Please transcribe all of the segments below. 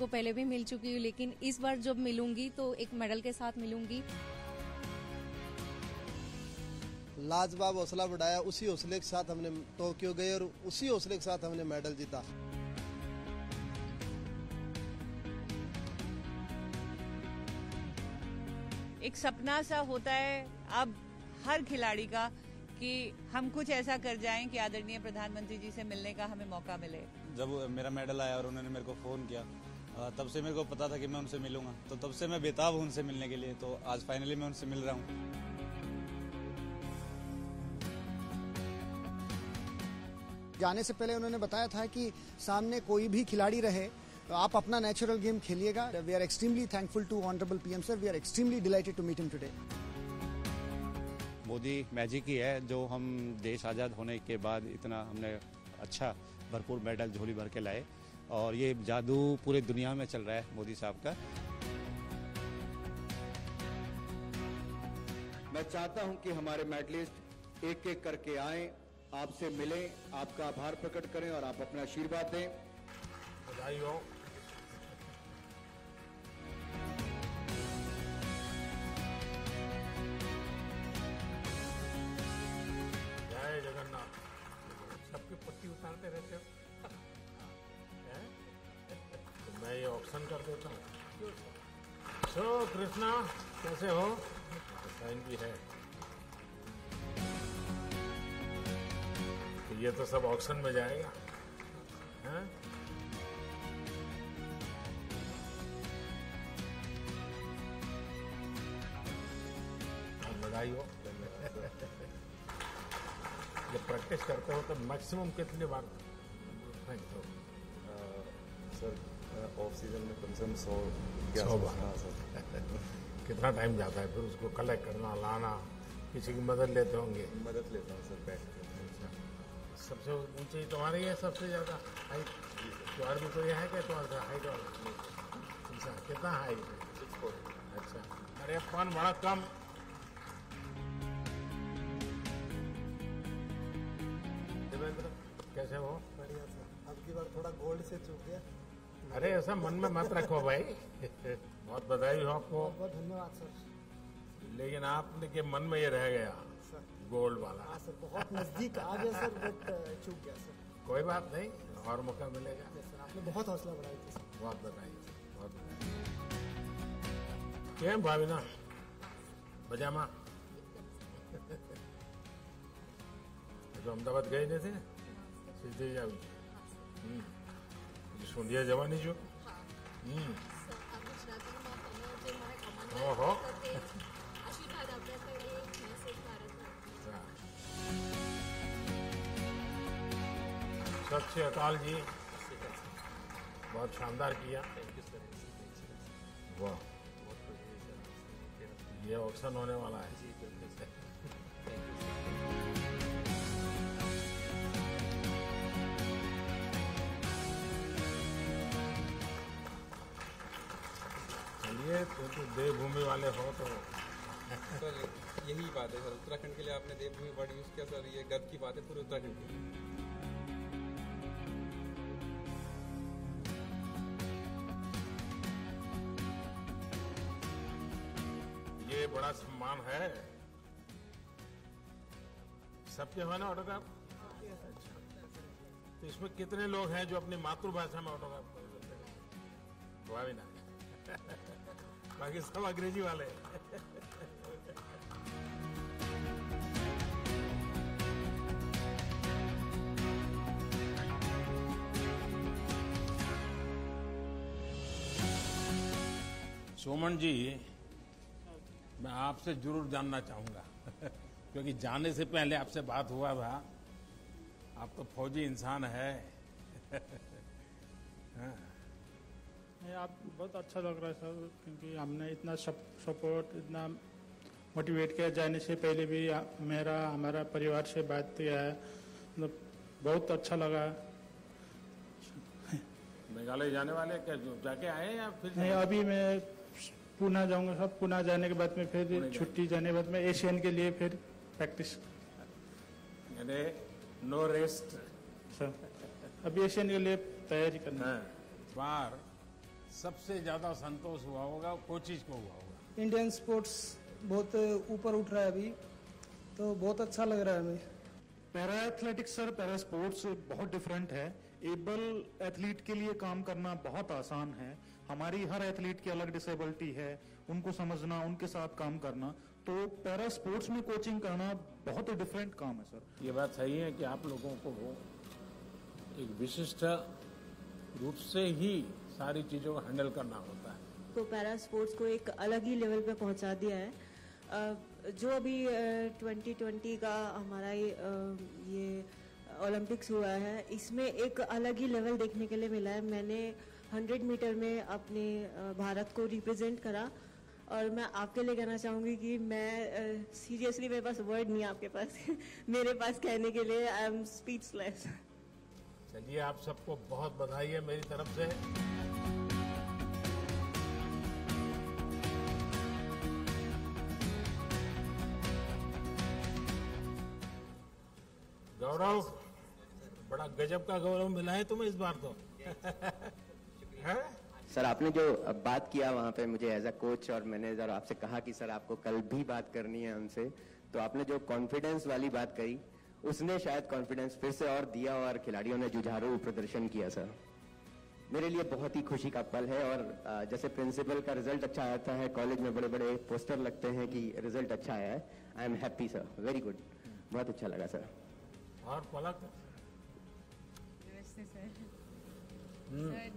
को पहले भी मिल चुकी हूँ, लेकिन इस बार जब मिलूंगी तो एक मेडल के साथ मिलूंगी। लाजवाब हौसला बढ़ाया, उसी हौसले के साथ हमने टोक्यो गए और उसी हौसले के साथ हमने मेडल जीता। एक सपना सा होता है अब हर खिलाड़ी का कि हम कुछ ऐसा कर जाएं कि आदरणीय प्रधानमंत्री जी से मिलने का हमें मौका मिले। जब मेरा मेडल आया और उन्होंने मेरे को फोन किया, तब से मेरे को पता था कि मैं उनसे मिलूंगा, तो तब से मैं बेताब हूँ उनसे मिलने के लिए। तो आज फाइनली मैं उनसे मिल रहा हूँ। जाने से पहले उन्होंने बताया था कि सामने कोई भी खिलाड़ी रहे तो आप अपना नेचुरल गेम खेलिएगा। We are extremely thankful to honourable PM sir, we are extremely delighted to meet him today. Modi magic ही है जो हम देश आज़ाद होने के बाद इतना हमने अच्छा भरपूर मेडल झोली भर के लाए, और ये जादू पूरे दुनिया में चल रहा है मोदी साहब का। मैं चाहता हूँ कि हमारे मेडलिस्ट एक एक करके आए, आपसे मिलें, आपका आभार प्रकट करें और आप अपना आशीर्वाद दें। बधाई हो। जय जगन्नाथ। सबके पत्ती उतारते रहते हो तो मैं ये ऑप्शन कर देता हूँ। सो कृष्णा कैसे हो? साइन भी है। ये तो सब ऑक्शन में जाएगा। हाँ? बधाई हो। जब प्रैक्टिस करते हो तो मैक्सिमम कितने बार फेंकते हो? सर ऑफ सीजन में कम से कम 100 बार। कितना टाइम जाता है फिर उसको कलेक्ट करना, लाना? किसी की मदद लेते होंगे? मदद लेता हूँ सर, बैठ के। सबसे ऊंची तुम्हारी है, सबसे ज़्यादा हाइट तुम्हार में कोई है क्या? तुम्हारा हाइट और अच्छा, कितना हाइट है? अच्छा, अरे फोन बड़ा कम। देवेंद्र कैसे हो? बढ़िया सर, अब की बार थोड़ा गोल्ड से चूक गया। अरे ऐसा मन में मत रखो भाई। बहुत बधाई हो आपको। बहुत धन्यवाद सर। लेकिन आपने के मन में ये रह गया गोल्ड वाला। हाँ सर, बहुत नजदीक आ गया सर, बट चूक गया सर। कोई बात नहीं, और मौका मिलेगा। सर आपने बहुत हौसला बढ़ाई थी सर। बहुत बढ़ाई, बहुत बढ़ाई। क्या भाविना पजामा? तो अहमदाबाद गए नहीं थे सीधे जाओ। सुंदिया जवानी जो। ओहो, सत श्री अकाल जी। बहुत शानदार किया। वाह, ये ऑप्शन होने वाला है। चलिए, तो देवभूमि वाले हो तो सर यही बात है सर। उत्तराखंड के लिए आपने देवभूमि वर्ड यूज किया सर, ये गर्व की बात है पूरे उत्तराखंड के लिए। बड़ा सम्मान है। सबके हुआ ना ऑटोग्राफ? अच्छा, तो इसमें कितने लोग हैं जो अपनी मातृभाषा में ऑटोग्राफ कर सकते हैं? हुआ भी ना। बाकी सब अंग्रेजी वाले। सोमन जी, मैं आपसे जरूर जानना चाहूँगा क्योंकि जाने से पहले आपसे बात हुआ था। आप तो फौजी इंसान है। आप बहुत अच्छा लग रहा है सर, क्योंकि हमने इतना सपोर्ट, इतना मोटिवेट किया। जाने से पहले भी मेरा हमारा परिवार से बात किया है, मतलब बहुत अच्छा लगा। मेघालय जाने वाले क्या? जाके आए या फिर नहीं? अभी मैं पुणे जाऊंगा सर। पुणे जाने के बाद में फिर छुट्टी जाने के बाद में एशियन के लिए फिर प्रैक्टिस। यानी नो रेस्ट सर, अब एशियन के लिए तैयारी करना है। बार सबसे ज़्यादा संतोष हुआ होगा कोचिज को हुआ होगा। इंडियन स्पोर्ट्स बहुत ऊपर उठ रहा है अभी, तो बहुत अच्छा लग रहा है हमें। पैरा एथलेटिक्स और पैरा स्पोर्ट्स बहुत डिफरेंट है। एबल एथलीट के लिए काम करना बहुत आसान है। हमारी हर एथलीट की अलग डिसेबिलिटी है, उनको समझना, उनके साथ काम करना। तो पैरा स्पोर्ट्स में कोचिंग करना बहुत ही डिफरेंट काम है सर। ये बात सही है कि आप लोगों को एक विशिष्ट रूप से ही सारी चीज़ों को हैंडल करना होता है। तो पैरा स्पोर्ट्स को एक अलग ही लेवल पे पहुंचा दिया है। जो अभी 2020 का हमारा ये ओलंपिक्स हुआ है, इसमें एक अलग ही लेवल देखने के लिए मिला है। मैंने 100 मीटर में अपने भारत को रिप्रेजेंट करा और मैं आपके लिए कहना चाहूँगी कि मैं सीरियसली मेरे पास वर्ड नहीं है आपके पास मेरे पास कहने के लिए, आई एम स्पीचलेस। चलिए, आप सबको बहुत बधाई है मेरी तरफ से। गौरव, बड़ा गजब का गौरव मिला है तुम्हें इस बार तो है? सर, आपने जो बात किया वहाँ पे मुझे एज अ कोच और मैनेजर आपसे कहा कि सर आपको कल भी बात करनी है हमसे, तो आपने जो कॉन्फिडेंस वाली बात कही उसने शायद कॉन्फिडेंस फिर से और दिया और खिलाड़ियों ने जुझारू प्रदर्शन किया। सर, मेरे लिए बहुत ही खुशी का पल है। और जैसे प्रिंसिपल का रिजल्ट अच्छा आता है, कॉलेज में बड़े बड़े पोस्टर लगते हैं कि रिजल्ट अच्छा आया है। I am happy sir, very good, बहुत अच्छा लगा सर। और पलक नमस्ते सर। सर,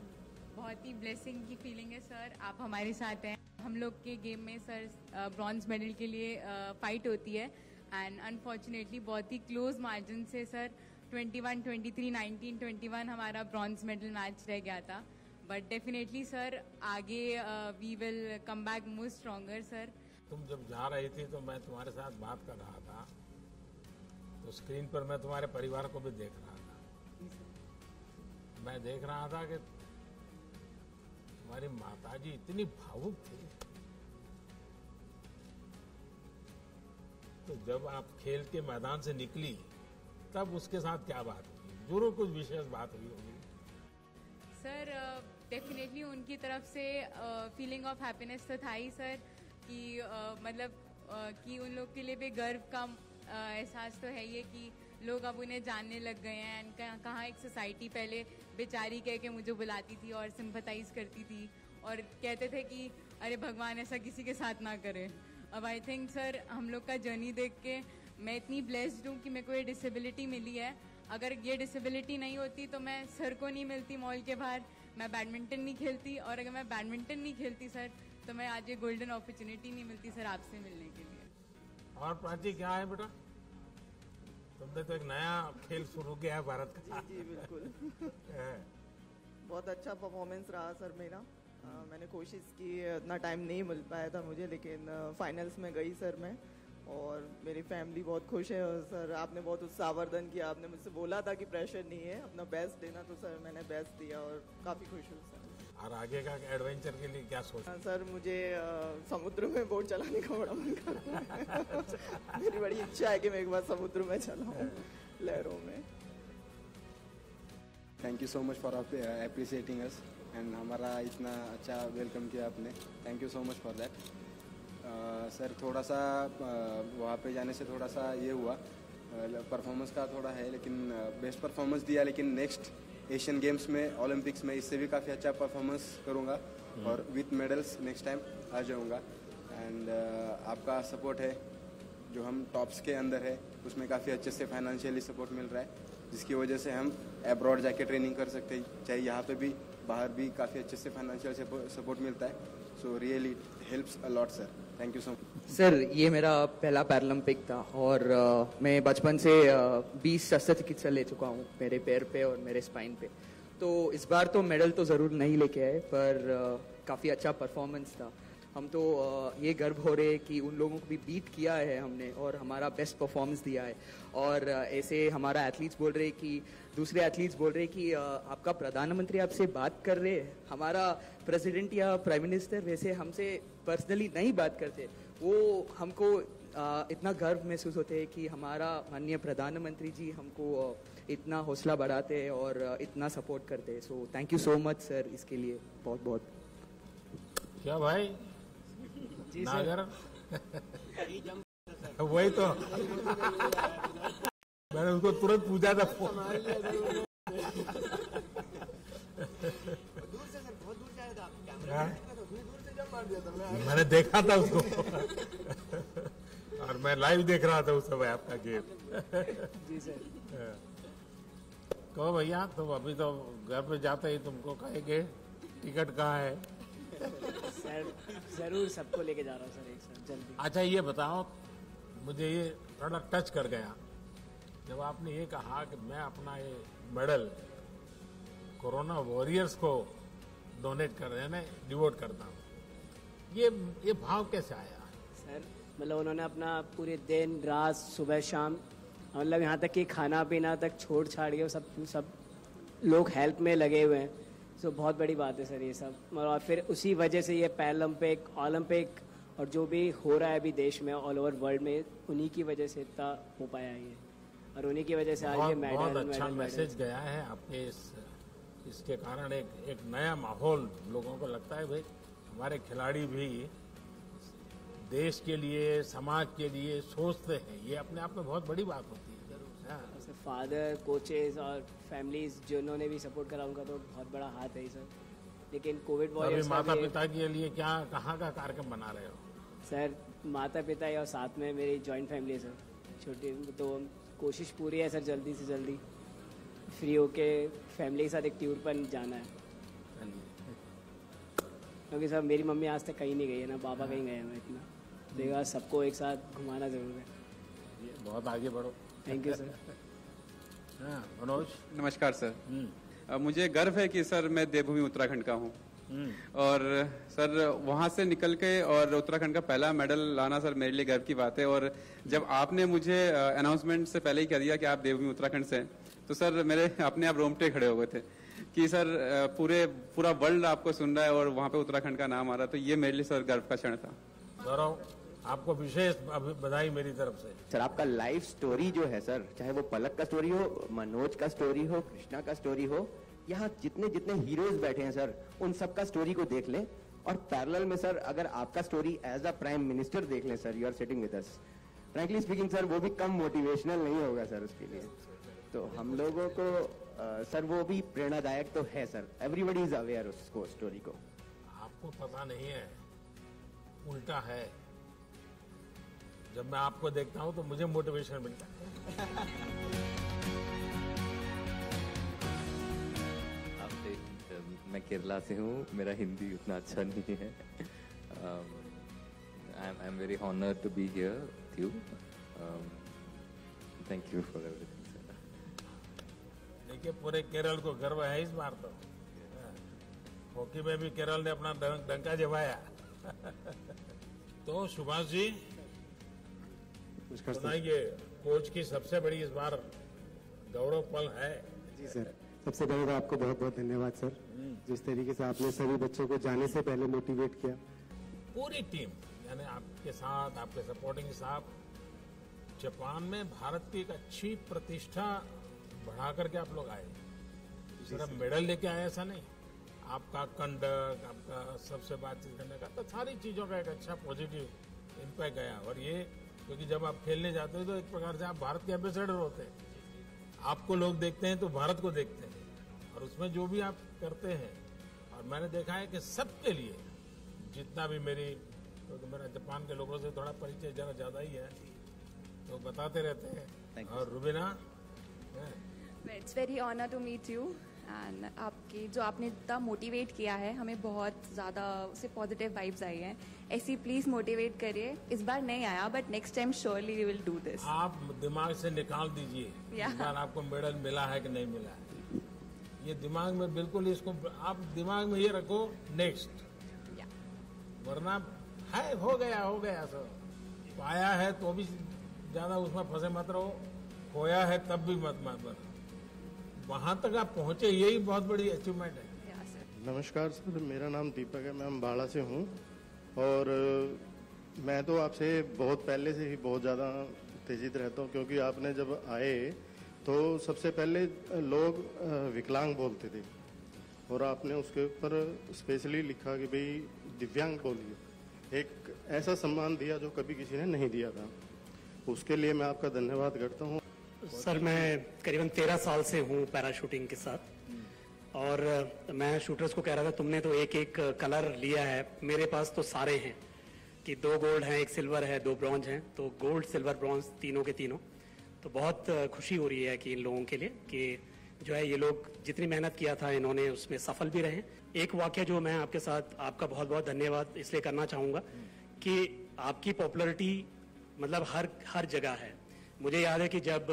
बहुत ही ब्लेसिंग की फीलिंग है सर, आप हमारे साथ हैं। हम लोग के गेम में सर ब्रॉन्ज मेडल के लिए फाइट होती है एंड अनफॉर्चुनेटली बहुत ही क्लोज मार्जिन से सर 21, 23, 19, 21 हमारा ब्रॉन्ज मेडल मैच रह गया था। बट डेफिनेटली सर आगे we will come back more stronger. Sir, तुम जब जा रही थी तो मैं तुम्हारे साथ बात कर रहा था, तो स्क्रीन पर मैं तुम्हारे परिवार को भी देख रहा था। मैं देख रहा था कि तुम्हारी माताजी इतनी भावुक थी। तो जब आप खेल के मैदान से निकली तब उसके साथ क्या बात हुई? जरूर कुछ विशेष बात हुई होगी सर। डेफिनेटली उनकी तरफ से फीलिंग ऑफ हैप्पीनेस तो था ही सर कि मतलब कि उन लोग के लिए भी गर्व का एहसास तो है ये कि लोग अब उन्हें जानने लग गए हैं। एंड कहाँ एक सोसाइटी पहले बेचारी कह के मुझे बुलाती थी और सिंपथाइज करती थी और कहते थे कि अरे भगवान ऐसा किसी के साथ ना करे। अब आई थिंक सर हम लोग का जर्नी देख के मैं इतनी ब्लेस्ड हूँ कि मेरे को ये डिसेबिलिटी मिली है। अगर ये डिसेबिलिटी नहीं होती तो मैं सर को नहीं मिलती मॉल के बाहर, मैं बैडमिंटन नहीं खेलती, और अगर मैं बैडमिंटन नहीं खेलती सर तो मैं आज ये गोल्डन अपॉर्चुनिटी नहीं मिलती सर आपसे मिलने के लिए। और प्राची, क्या है बेटा, तुमने तो एक नया खेल शुरू किया है भारत का। जी बिल्कुल बहुत अच्छा परफॉर्मेंस रहा सर मेरा। मैंने कोशिश की, इतना टाइम नहीं मिल पाया था मुझे, लेकिन फाइनल्स में गई सर मैं, और मेरी फैमिली बहुत खुश है। और सर आपने बहुत उत्साहवर्धन किया, आपने मुझसे बोला था कि प्रेशर नहीं है, अपना बेस्ट देना, तो सर मैंने बेस्ट दिया और काफ़ी खुश हूँ सर। और आगे का एडवेंचर के लिए क्या सोचा? सर मुझे समुद्र में बोट चलाने का बड़ा मन करता है मेरी बड़ी इच्छा है कि मैं एक बार समुद्र में चलाऊँ, लहरों में। Thank you so much for appreciating us and हमारा इतना अच्छा वेलकम किया आपने। Thank you so much for that. Sir थोड़ा सा वहाँ पे जाने से थोड़ा सा ये हुआ, परफॉर्मेंस का थोड़ा है, लेकिन बेस्ट परफॉर्मेंस दिया, लेकिन नेक्स्ट एशियन गेम्स में, ओलंपिक्स में इससे भी काफ़ी अच्छा परफॉर्मेंस करूँगा और विथ मेडल्स नेक्स्ट टाइम आ जाऊँगा। एंड आपका सपोर्ट है जो हम टॉप्स के अंदर है उसमें काफ़ी अच्छे से फाइनेंशियली सपोर्ट मिल रहा है, जिसकी वजह से हम एब्रॉड जाके ट्रेनिंग कर सकते हैं, चाहे यहाँ पे भी बाहर भी काफ़ी अच्छे से फाइनेंशियल सपोर्ट मिलता है। So really helps a lot sir, thank you so much sir. ये मेरा पहला पैरालंपिक था और मैं बचपन से 20 शस्त्रचिकित्सा ले चुका हूँ मेरे पैर पे और मेरे स्पाइन पे। तो इस बार तो मेडल तो ज़रूर नहीं लेके आए, पर काफ़ी अच्छा परफॉर्मेंस था। हम तो ये गर्व हो रहे हैं कि उन लोगों को भी बीट किया है हमने और हमारा बेस्ट परफॉर्मेंस दिया है। और ऐसे हमारा एथलीट्स बोल रहे हैं कि दूसरे एथलीट्स बोल रहे हैं कि आपका प्रधानमंत्री आपसे बात कर रहे हैं, हमारा प्रेसिडेंट या प्राइम मिनिस्टर वैसे हमसे पर्सनली नहीं बात करते। वो हमको इतना गर्व महसूस होते हैं कि हमारा माननीय प्रधानमंत्री जी हमको इतना हौसला बढ़ाते हैं और इतना सपोर्ट करते हैं। So thank you so much sir इसके लिए बहुत बहुत। क्या भाई नागर वही तो मैंने उसको तुरंत पूछा था फोन मैंने देखा था उसको और मैं लाइव देख रहा था उस समय आपका गेम। जी सर। कहो भैया तुम अभी तो घर पे जाते ही तुमको कहेंगे टिकट कहाँ है। सर जरूर सबको लेके जा रहा हूँ सर एक साथ जल्दी। अच्छा ये बताओ मुझे ये थोड़ा टच कर गया जब आपने ये कहा कि मैं अपना ये मेडल कोरोना वॉरियर्स को डोनेट कर रहे हैं डिवोट करता हूँ। ये भाव कैसे आया सर? मतलब उन्होंने अपना पूरे दिन रात सुबह शाम मतलब यहाँ तक कि खाना पीना तक छोड़ छाड़ के सब लोग हेल्प में लगे हुए हैं। सो बहुत बड़ी बात है सर ये सब। और फिर उसी वजह से ये पैरालंपिक ओलंपिक और जो भी हो रहा है अभी देश में ऑल ओवर वर्ल्ड में उन्हीं की वजह से इतना हो पाया ये और उन्हीं की वजह से आज ये मेडल। बहुत अच्छा मैसेज गया है आपके इसके कारण एक नया माहौल लोगों को लगता है भाई हमारे खिलाड़ी भी देश के लिए समाज के लिए सोचते हैं। ये अपने आप में बहुत बड़ी बात होती है। जरूर फादर कोचेस और फैमिलीज जिन्होंने भी सपोर्ट करा उनका तो बहुत बड़ा हाथ है सर। लेकिन कोविड वॉरियर्स माता पिता के लिए क्या कहाँ का कार्यक्रम बना रहे हो? सर माता पिता और साथ में मेरी जॉइंट फैमिली है सर छोटी तो कोशिश पूरी है सर जल्दी से जल्दी फ्री होके फैमिली के साथ एक टूर पर जाना है क्योंकि सर मेरी मम्मी आज तक कहीं नहीं गई है ना पापा कहीं गए हैं इतना देखा सबको एक साथ घुमाना जरूर है। बहुत आगे बढ़ो। Thank you sir. हाँ मनोज नमस्कार सर। मुझे गर्व है कि सर मैं देवभूमि उत्तराखंड का हूँ और सर वहाँ से निकल के और उत्तराखंड का पहला मेडल लाना सर मेरे लिए गर्व की बात है। और जब आपने मुझे अनाउंसमेंट से पहले ही कह दिया कि आप देवभूमि उत्तराखंड से तो सर मेरे अपने आप रोंगटे खड़े हो गए थे कि सर पूरा वर्ल्ड आपको सुन रहा है और वहाँ पे उत्तराखंड का नाम आ रहा है तो ये मेरे लिए सर गर्व का क्षण था। आपको विशेष बधाई मेरी तरफ से। सर आपका लाइफ स्टोरी जो है सर चाहे वो पलक का स्टोरी हो मनोज का स्टोरी हो कृष्णा का स्टोरी हो यहाँ जितने जितने हीरोज बैठे हैं सर उन सब का स्टोरी को देख लें और पैरेलल में सर अगर आपका story as a prime minister देख लें sir you are sitting with us frankly speaking sir वो भी कम मोटिवेशनल नहीं होगा सर उसके लिए तो हम लोगों को सर वो भी प्रेरणादायक तो है सर। एवरीबडी इज अवेयर उसको स्टोरी को। आपको पता नहीं है उल्टा है जब मैं आपको देखता हूं तो मुझे मोटिवेशन मिलता है। मैं केरला से हूं मेरा हिंदी उतना अच्छा नहीं है। I am very honoured to be here with you. Thank you for everything sir. देखिए पूरे केरल को गर्व है इस बार तो हॉकी में भी केरल ने अपना डंका जमाया। तो सुभाष जी सुनाइए कोच की सबसे बड़ी इस बार गौरव पल है। जी सर सबसे पहले तो आपको बहुत बहुत धन्यवाद सर जिस तरीके से आपने सभी बच्चों को जाने से पहले मोटिवेट किया। पूरी टीम यानी आपके साथ आपके सपोर्टिंग स्टाफ जापान में भारत की एक अच्छी प्रतिष्ठा बढ़ा करके आप लोग आए सिर्फ मेडल लेके आए ऐसा नहीं आपका कंडक्ट आपका सबसे बातचीत करने का तो सारी चीजों का एक अच्छा पॉजिटिव इम्पैक्ट गया। और ये क्योंकि जब आप खेलने जाते हो तो एक प्रकार से आप भारत के एम्बेसडर होते हैं आपको लोग देखते हैं तो भारत को देखते हैं और उसमें जो भी आप करते हैं और मैंने देखा है कि सबके लिए जितना भी मेरी क्योंकि मेरा जापान के लोगों से थोड़ा परिचय जरा ज़्यादा ही है तो बताते रहते हैं। और Rubina it's very honour to meet you and आपकी जो आपने इतना मोटिवेट किया है हमें बहुत ज़्यादा उससे पॉजिटिव वाइब्स आई हैं ऐसी प्लीज़ मोटिवेट करिए। इस बार नहीं आया but next time surely we will do this. आप दिमाग से निकाल दीजिए इस बार आपको मेडल मिला है कि नहीं मिला है ये दिमाग में बिल्कुल इसको आप दिमाग में ये रखो नेक्स्ट वरना है हो गया सर पाया है तो भी ज़्यादा उसमें फंसे मत रहो खोया है तब भी मत रहो वहाँ तक आप पहुँचे यही बहुत बड़ी अचीवमेंट है। नमस्कार सर मेरा नाम दीपक है मैं अम्बाड़ा से हूँ और मैं तो आपसे बहुत पहले से ही बहुत ज़्यादा उत्तेजित रहता हूँ क्योंकि आपने जब आए तो सबसे पहले लोग विकलांग बोलते थे और आपने उसके ऊपर स्पेशली लिखा कि भाई दिव्यांग बोलिए, एक ऐसा सम्मान दिया जो कभी किसी ने नहीं दिया था, उसके लिए मैं आपका धन्यवाद करता हूँ। सर मैं करीबन 13 साल से हूँ पैराशूटिंग के साथ, और मैं शूटर्स को कह रहा था तुमने तो एक एक कलर लिया है, मेरे पास तो सारे हैं कि 2 गोल्ड हैं, 1 सिल्वर है, 2 ब्रॉन्ज हैं, तो गोल्ड सिल्वर ब्रॉन्ज तीनों के तीनों। तो बहुत खुशी हो रही है कि इन लोगों के लिए कि जो है ये लोग जितनी मेहनत किया था इन्होंने उसमें सफल भी रहे। एक वाक्य जो मैं आपके साथ आपका बहुत बहुत धन्यवाद इसलिए करना चाहूँगा कि आपकी पॉपुलरिटी मतलब हर जगह है। मुझे याद है कि जब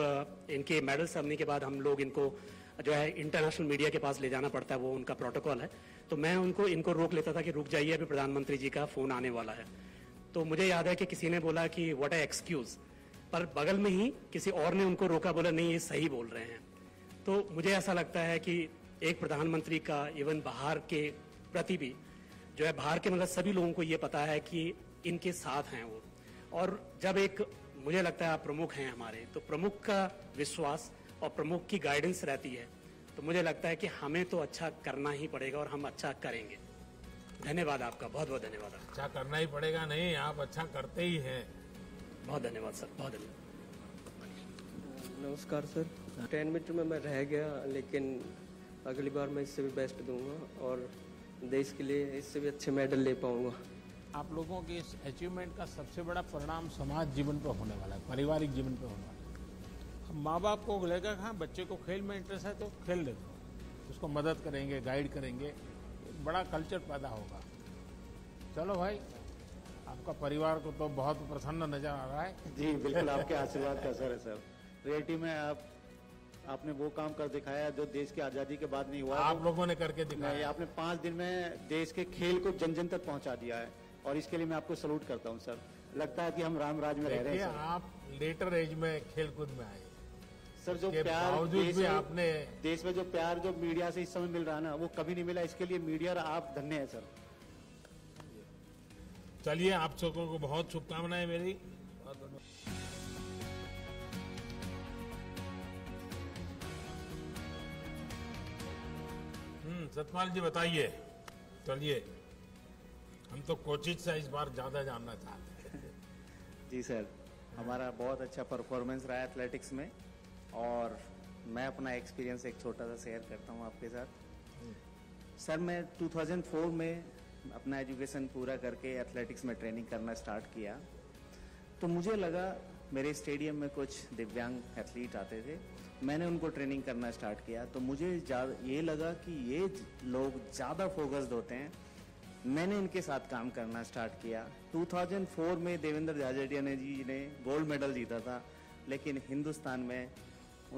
इनके मेडल्स आने के बाद हम लोग इनको जो है इंटरनेशनल मीडिया के पास ले जाना पड़ता है, वो उनका प्रोटोकॉल है, तो मैं उनको इनको रोक लेता था कि रुक जाइए अभी प्रधानमंत्री जी का फोन आने वाला है। तो मुझे याद है कि किसी ने बोला कि व्हाट ए एक्सक्यूज, पर बगल में ही किसी और ने उनको रोका, बोला नहीं ये सही बोल रहे हैं। तो मुझे ऐसा लगता है कि एक प्रधानमंत्री का इवन बाहर के प्रति भी जो है बाहर के मतलब सभी लोगों को ये पता है कि इनके साथ हैं वो, और जब एक मुझे लगता है आप प्रमुख हैं हमारे, तो प्रमुख का विश्वास और प्रमुख की गाइडेंस रहती है, तो मुझे लगता है कि हमें तो अच्छा करना ही पड़ेगा और हम अच्छा करेंगे। धन्यवाद आपका, बहुत बहुत धन्यवाद। अच्छा करना ही पड़ेगा, नहीं आप अच्छा करते ही हैं। बहुत धन्यवाद सर, बहुत धन्यवाद। नमस्कार सर, 10 मीटर में मैं रह गया, लेकिन अगली बार मैं इससे भी बेस्ट दूंगा और देश के लिए इससे भी अच्छे मेडल ले पाऊंगा। आप लोगों के इस अचीवमेंट का सबसे बड़ा परिणाम समाज जीवन पर होने वाला है, पारिवारिक जीवन पर होने वाला है। माँ बाप को लगेगा हाँ बच्चे को खेल में इंटरेस्ट है तो खेल ले दो, उसको मदद करेंगे, गाइड करेंगे, बड़ा कल्चर पैदा होगा। चलो भाई, आपका परिवार को तो बहुत प्रसन्न नजर आ रहा है। जी बिल्कुल, आपके आशीर्वाद का असर है सर। रियलिटी में आपने वो काम कर दिखाया जो देश की आजादी के बाद नहीं हुआ। आप लोगों ने करके दिखाया, आपने 5 दिन में देश के खेल को जन जन तक पहुँचा दिया है, और इसके लिए मैं आपको सलूट करता हूं सर। लगता है कि हम राम राज में रह रहे हैं। आप लेटर एज में खेलकूद में आए सर, जो प्यार देश में जो प्यार जो मीडिया से इस समय मिल रहा है ना, वो कभी नहीं मिला, इसके लिए मीडिया आप धन्य है सर। चलिए आप सबको को बहुत शुभकामनाएं मेरी। सतपाल जी बताइए, चलिए हम तो कोचिज से इस बार ज़्यादा जानना चाहते हैं। जी सर, हमारा बहुत अच्छा परफॉर्मेंस रहा एथलेटिक्स में, और मैं अपना एक्सपीरियंस एक छोटा सा शेयर करता हूं आपके साथ। सर मैं 2004 में अपना एजुकेशन पूरा करके एथलेटिक्स में ट्रेनिंग करना स्टार्ट किया, तो मुझे लगा मेरे स्टेडियम में कुछ दिव्यांग एथलीट आते थे, मैंने उनको ट्रेनिंग करना स्टार्ट किया, तो मुझे ये लगा कि ये लोग ज़्यादा फोकस्ड होते हैं, मैंने इनके साथ काम करना स्टार्ट किया। 2004 में देवेंद्र झाझड़िया जी ने गोल्ड मेडल जीता था, लेकिन हिंदुस्तान में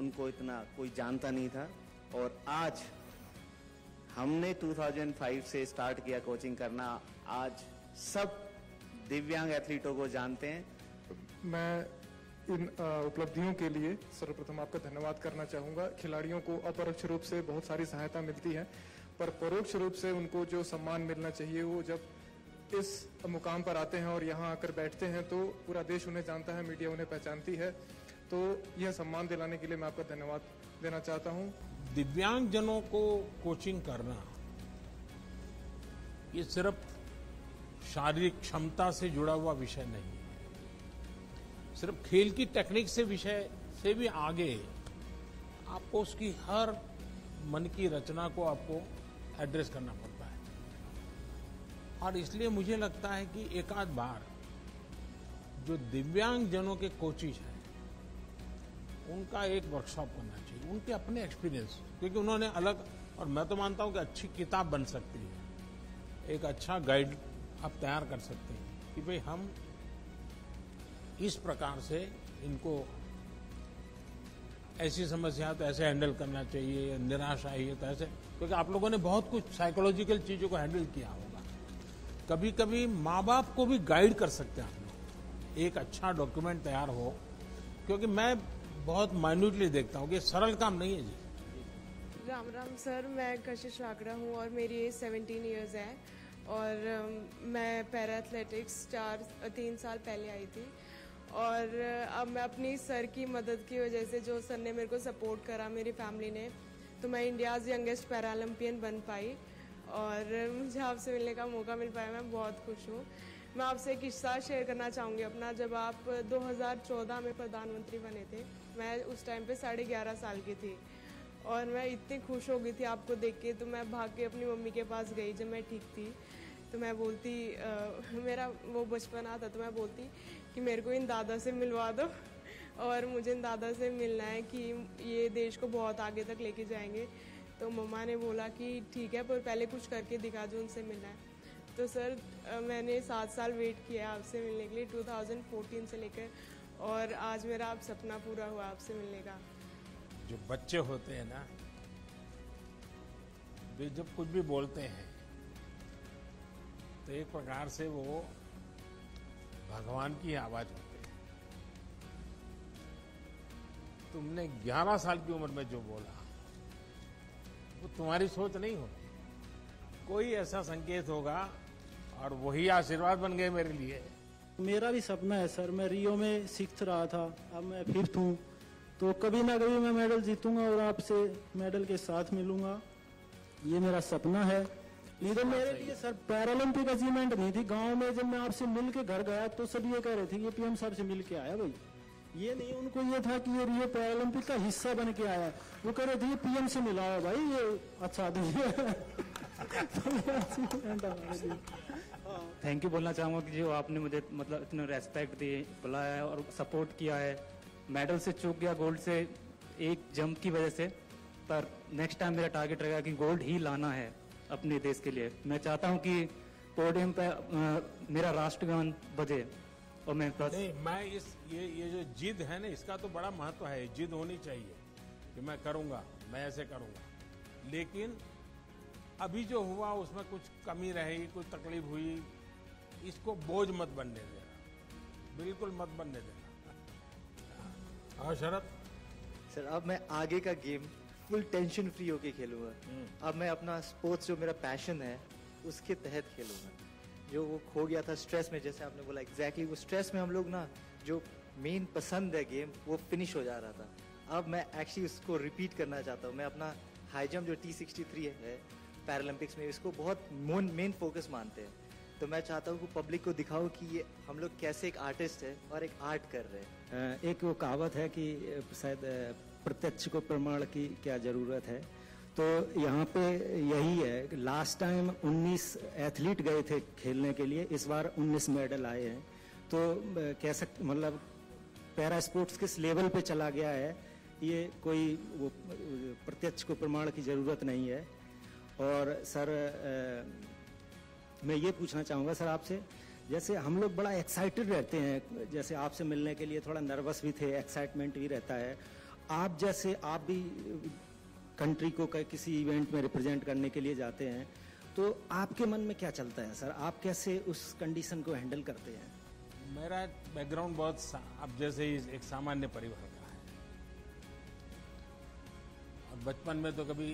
उनको इतना कोई जानता नहीं था, और आज हमने 2005 से स्टार्ट किया कोचिंग करना, आज सब दिव्यांग एथलीटों को जानते हैं। मैं इन उपलब्धियों के लिए सर्वप्रथम आपका धन्यवाद करना चाहूँगा। खिलाड़ियों को अपरोक्ष रूप से बहुत सारी सहायता मिलती है, पर परोक्ष रूप से उनको जो सम्मान मिलना चाहिए वो जब इस मुकाम पर आते हैं और यहाँ आकर बैठते हैं तो पूरा देश उन्हें जानता है, मीडिया उन्हें पहचानती है, तो यह सम्मान दिलाने के लिए मैं आपका धन्यवाद देना चाहता हूँ। दिव्यांगजनों को कोचिंग करना ये सिर्फ शारीरिक क्षमता से जुड़ा हुआ विषय नहीं है, सिर्फ खेल की टेक्निक से विषय से भी आगे आपको उसकी हर मन की रचना को आपको एड्रेस करना पड़ता है, और इसलिए मुझे लगता है कि एक आध बार जो दिव्यांगजनों के कोचिज हैं उनका एक वर्कशॉप करना चाहिए, उनके अपने एक्सपीरियंस, क्योंकि उन्होंने अलग, और मैं तो मानता हूं कि अच्छी किताब बन सकती है, एक अच्छा गाइड आप तैयार कर सकते हैं कि भाई हम इस प्रकार से इनको ऐसी समस्या तो ऐसे हैंडल करना चाहिए, निराशा है तो ऐसे, क्योंकि आप लोगों ने बहुत कुछ साइकोलॉजिकल चीज़ों को हैंडल किया होगा। कभी कभी माँ बाप को भी गाइड कर सकते हैं आप लोग, एक अच्छा डॉक्यूमेंट तैयार हो, क्योंकि मैं बहुत माइन्यूटली देखता हूँ कि सरल काम नहीं है। जी राम राम सर, मैं कशिश आगरा हूँ और मेरी एज 17 ईयर्स है, और मैं पैराथलेटिक्स 3 साल पहले आई थी, और अब मैं अपनी सर की मदद की वजह से, जो सर ने मेरे को सपोर्ट करा मेरी फैमिली ने, तो मैं इंडियाज़ यंगेस्ट पैरालंपियन बन पाई और मुझे आपसे मिलने का मौका मिल पाया, मैं बहुत खुश हूँ। मैं आपसे एक किस्सा शेयर करना चाहूँगी अपना। जब आप 2014 में प्रधानमंत्री बने थे, मैं उस टाइम पे 11.5 साल की थी और मैं इतनी खुश हो गई थी आपको देख के। तो मैं भाग के अपनी मम्मी के पास गई जब मैं ठीक थी, तो मैं बोलती मेरा वो बचपन आता, तो मैं बोलती कि मेरे को इन दादा से मिलवा दो और मुझे इन दादा से मिलना है कि ये देश को बहुत आगे तक लेके जाएंगे। तो मम्मा ने बोला कि ठीक है, पर पहले कुछ करके दिखा जो उनसे मिलना है। तो सर मैंने 7 साल वेट किया आपसे मिलने के लिए, 2014 से लेकर, और आज मेरा आप सपना पूरा हुआ आपसे मिलने का। जो बच्चे होते हैं ना, वे जब कुछ भी बोलते हैं तो एक प्रकार से वो भगवान की आवाज़ होती है। तुमने 11 साल की उम्र में जो बोला वो तुम्हारी सोच नहीं होती, कोई ऐसा संकेत होगा और वही आशीर्वाद बन गए मेरे लिए। मेरा भी सपना है सर, मैं रियो में 6th रहा था, अब मैं 5th हूँ, तो कभी ना कभी मैं मेडल जीतूंगा और आपसे मेडल के साथ मिलूंगा, ये मेरा सपना है। लेकिन मेरे लिए सर पैरालंपिक अचीवमेंट नहीं थी। गांव में जब मैं आपसे मिल के घर गया तो सब ये कह रहे थे ये PM साहब से मिल के आया भाई, ये नहीं, उनको ये था कि ये रियो पैरालंपिक का हिस्सा बन के आया। वो कह रहे थे ये PM से मिला है भाई, ये अच्छा आदमी है। थैंक यू बोलना चाहूँगा कि जो आपने मुझे मतलब इतना रेस्पेक्ट दिए, बुलाया और सपोर्ट किया है। मेडल से चूक गया, गोल्ड से एक जंप की वजह से, पर नेक्स्ट टाइम मेरा टारगेट रहेगा कि गोल्ड ही लाना है अपने देश के लिए। मैं चाहता हूं कि पोडियम पर मेरा राष्ट्रगान बजे। और मैं इस ये जो जिद है ना, इसका तो बड़ा महत्व है। जिद होनी चाहिए कि मैं करूंगा, मैं ऐसे करूंगा। लेकिन अभी जो हुआ उसमें कुछ कमी रही, कुछ तकलीफ हुई, इसको बोझ मत बनने देना, बिल्कुल मत बनने देना। हाँ शरद सर, अब मैं आगे का गेम फुल टेंशन फ्री होके खेलूंगा। अब मैं अपना स्पोर्ट्स जो मेरा पैशन है उसके तहत खेलूंगा। जो वो खो गया था स्ट्रेस में, जैसे आपने बोला एग्जैक्टली, वो स्ट्रेस में हम लोग ना जो मेन पसंद है गेम वो फिनिश हो जा रहा था। अब मैं एक्चुअली उसको रिपीट करना चाहता हूँ। मैं अपना हाई जंप जो T63 है पैरालंपिक्स में, इसको बहुत मेन फोकस मानते हैं, तो मैं चाहता हूँ कि पब्लिक को दिखाऊँ कि ये हम लोग कैसे एक आर्टिस्ट है और एक आर्ट कर रहे हैं। एक वो कहावत है कि शायद प्रत्यक्ष को प्रमाण की क्या जरूरत है, तो यहाँ पे यही है। लास्ट टाइम 19 एथलीट गए थे खेलने के लिए, इस बार 19 मेडल आए हैं। तो कह सकते मतलब पैरा स्पोर्ट्स किस लेवल पे चला गया है, ये कोई वो प्रत्यक्ष को प्रमाण की जरूरत नहीं है। और सर मैं ये पूछना चाहूँगा सर आपसे, जैसे हम लोग बड़ा एक्साइटेड रहते हैं, जैसे आपसे मिलने के लिए थोड़ा नर्वस भी थे, एक्साइटमेंट भी रहता है। आप जैसे आप भी कंट्री को किसी इवेंट में रिप्रेजेंट करने के लिए जाते हैं, तो आपके मन में क्या चलता है सर, आप कैसे उस कंडीशन को हैंडल करते हैं? मेरा बैकग्राउंड बहुत आप जैसे ही एक सामान्य परिवार का है, और बचपन में तो कभी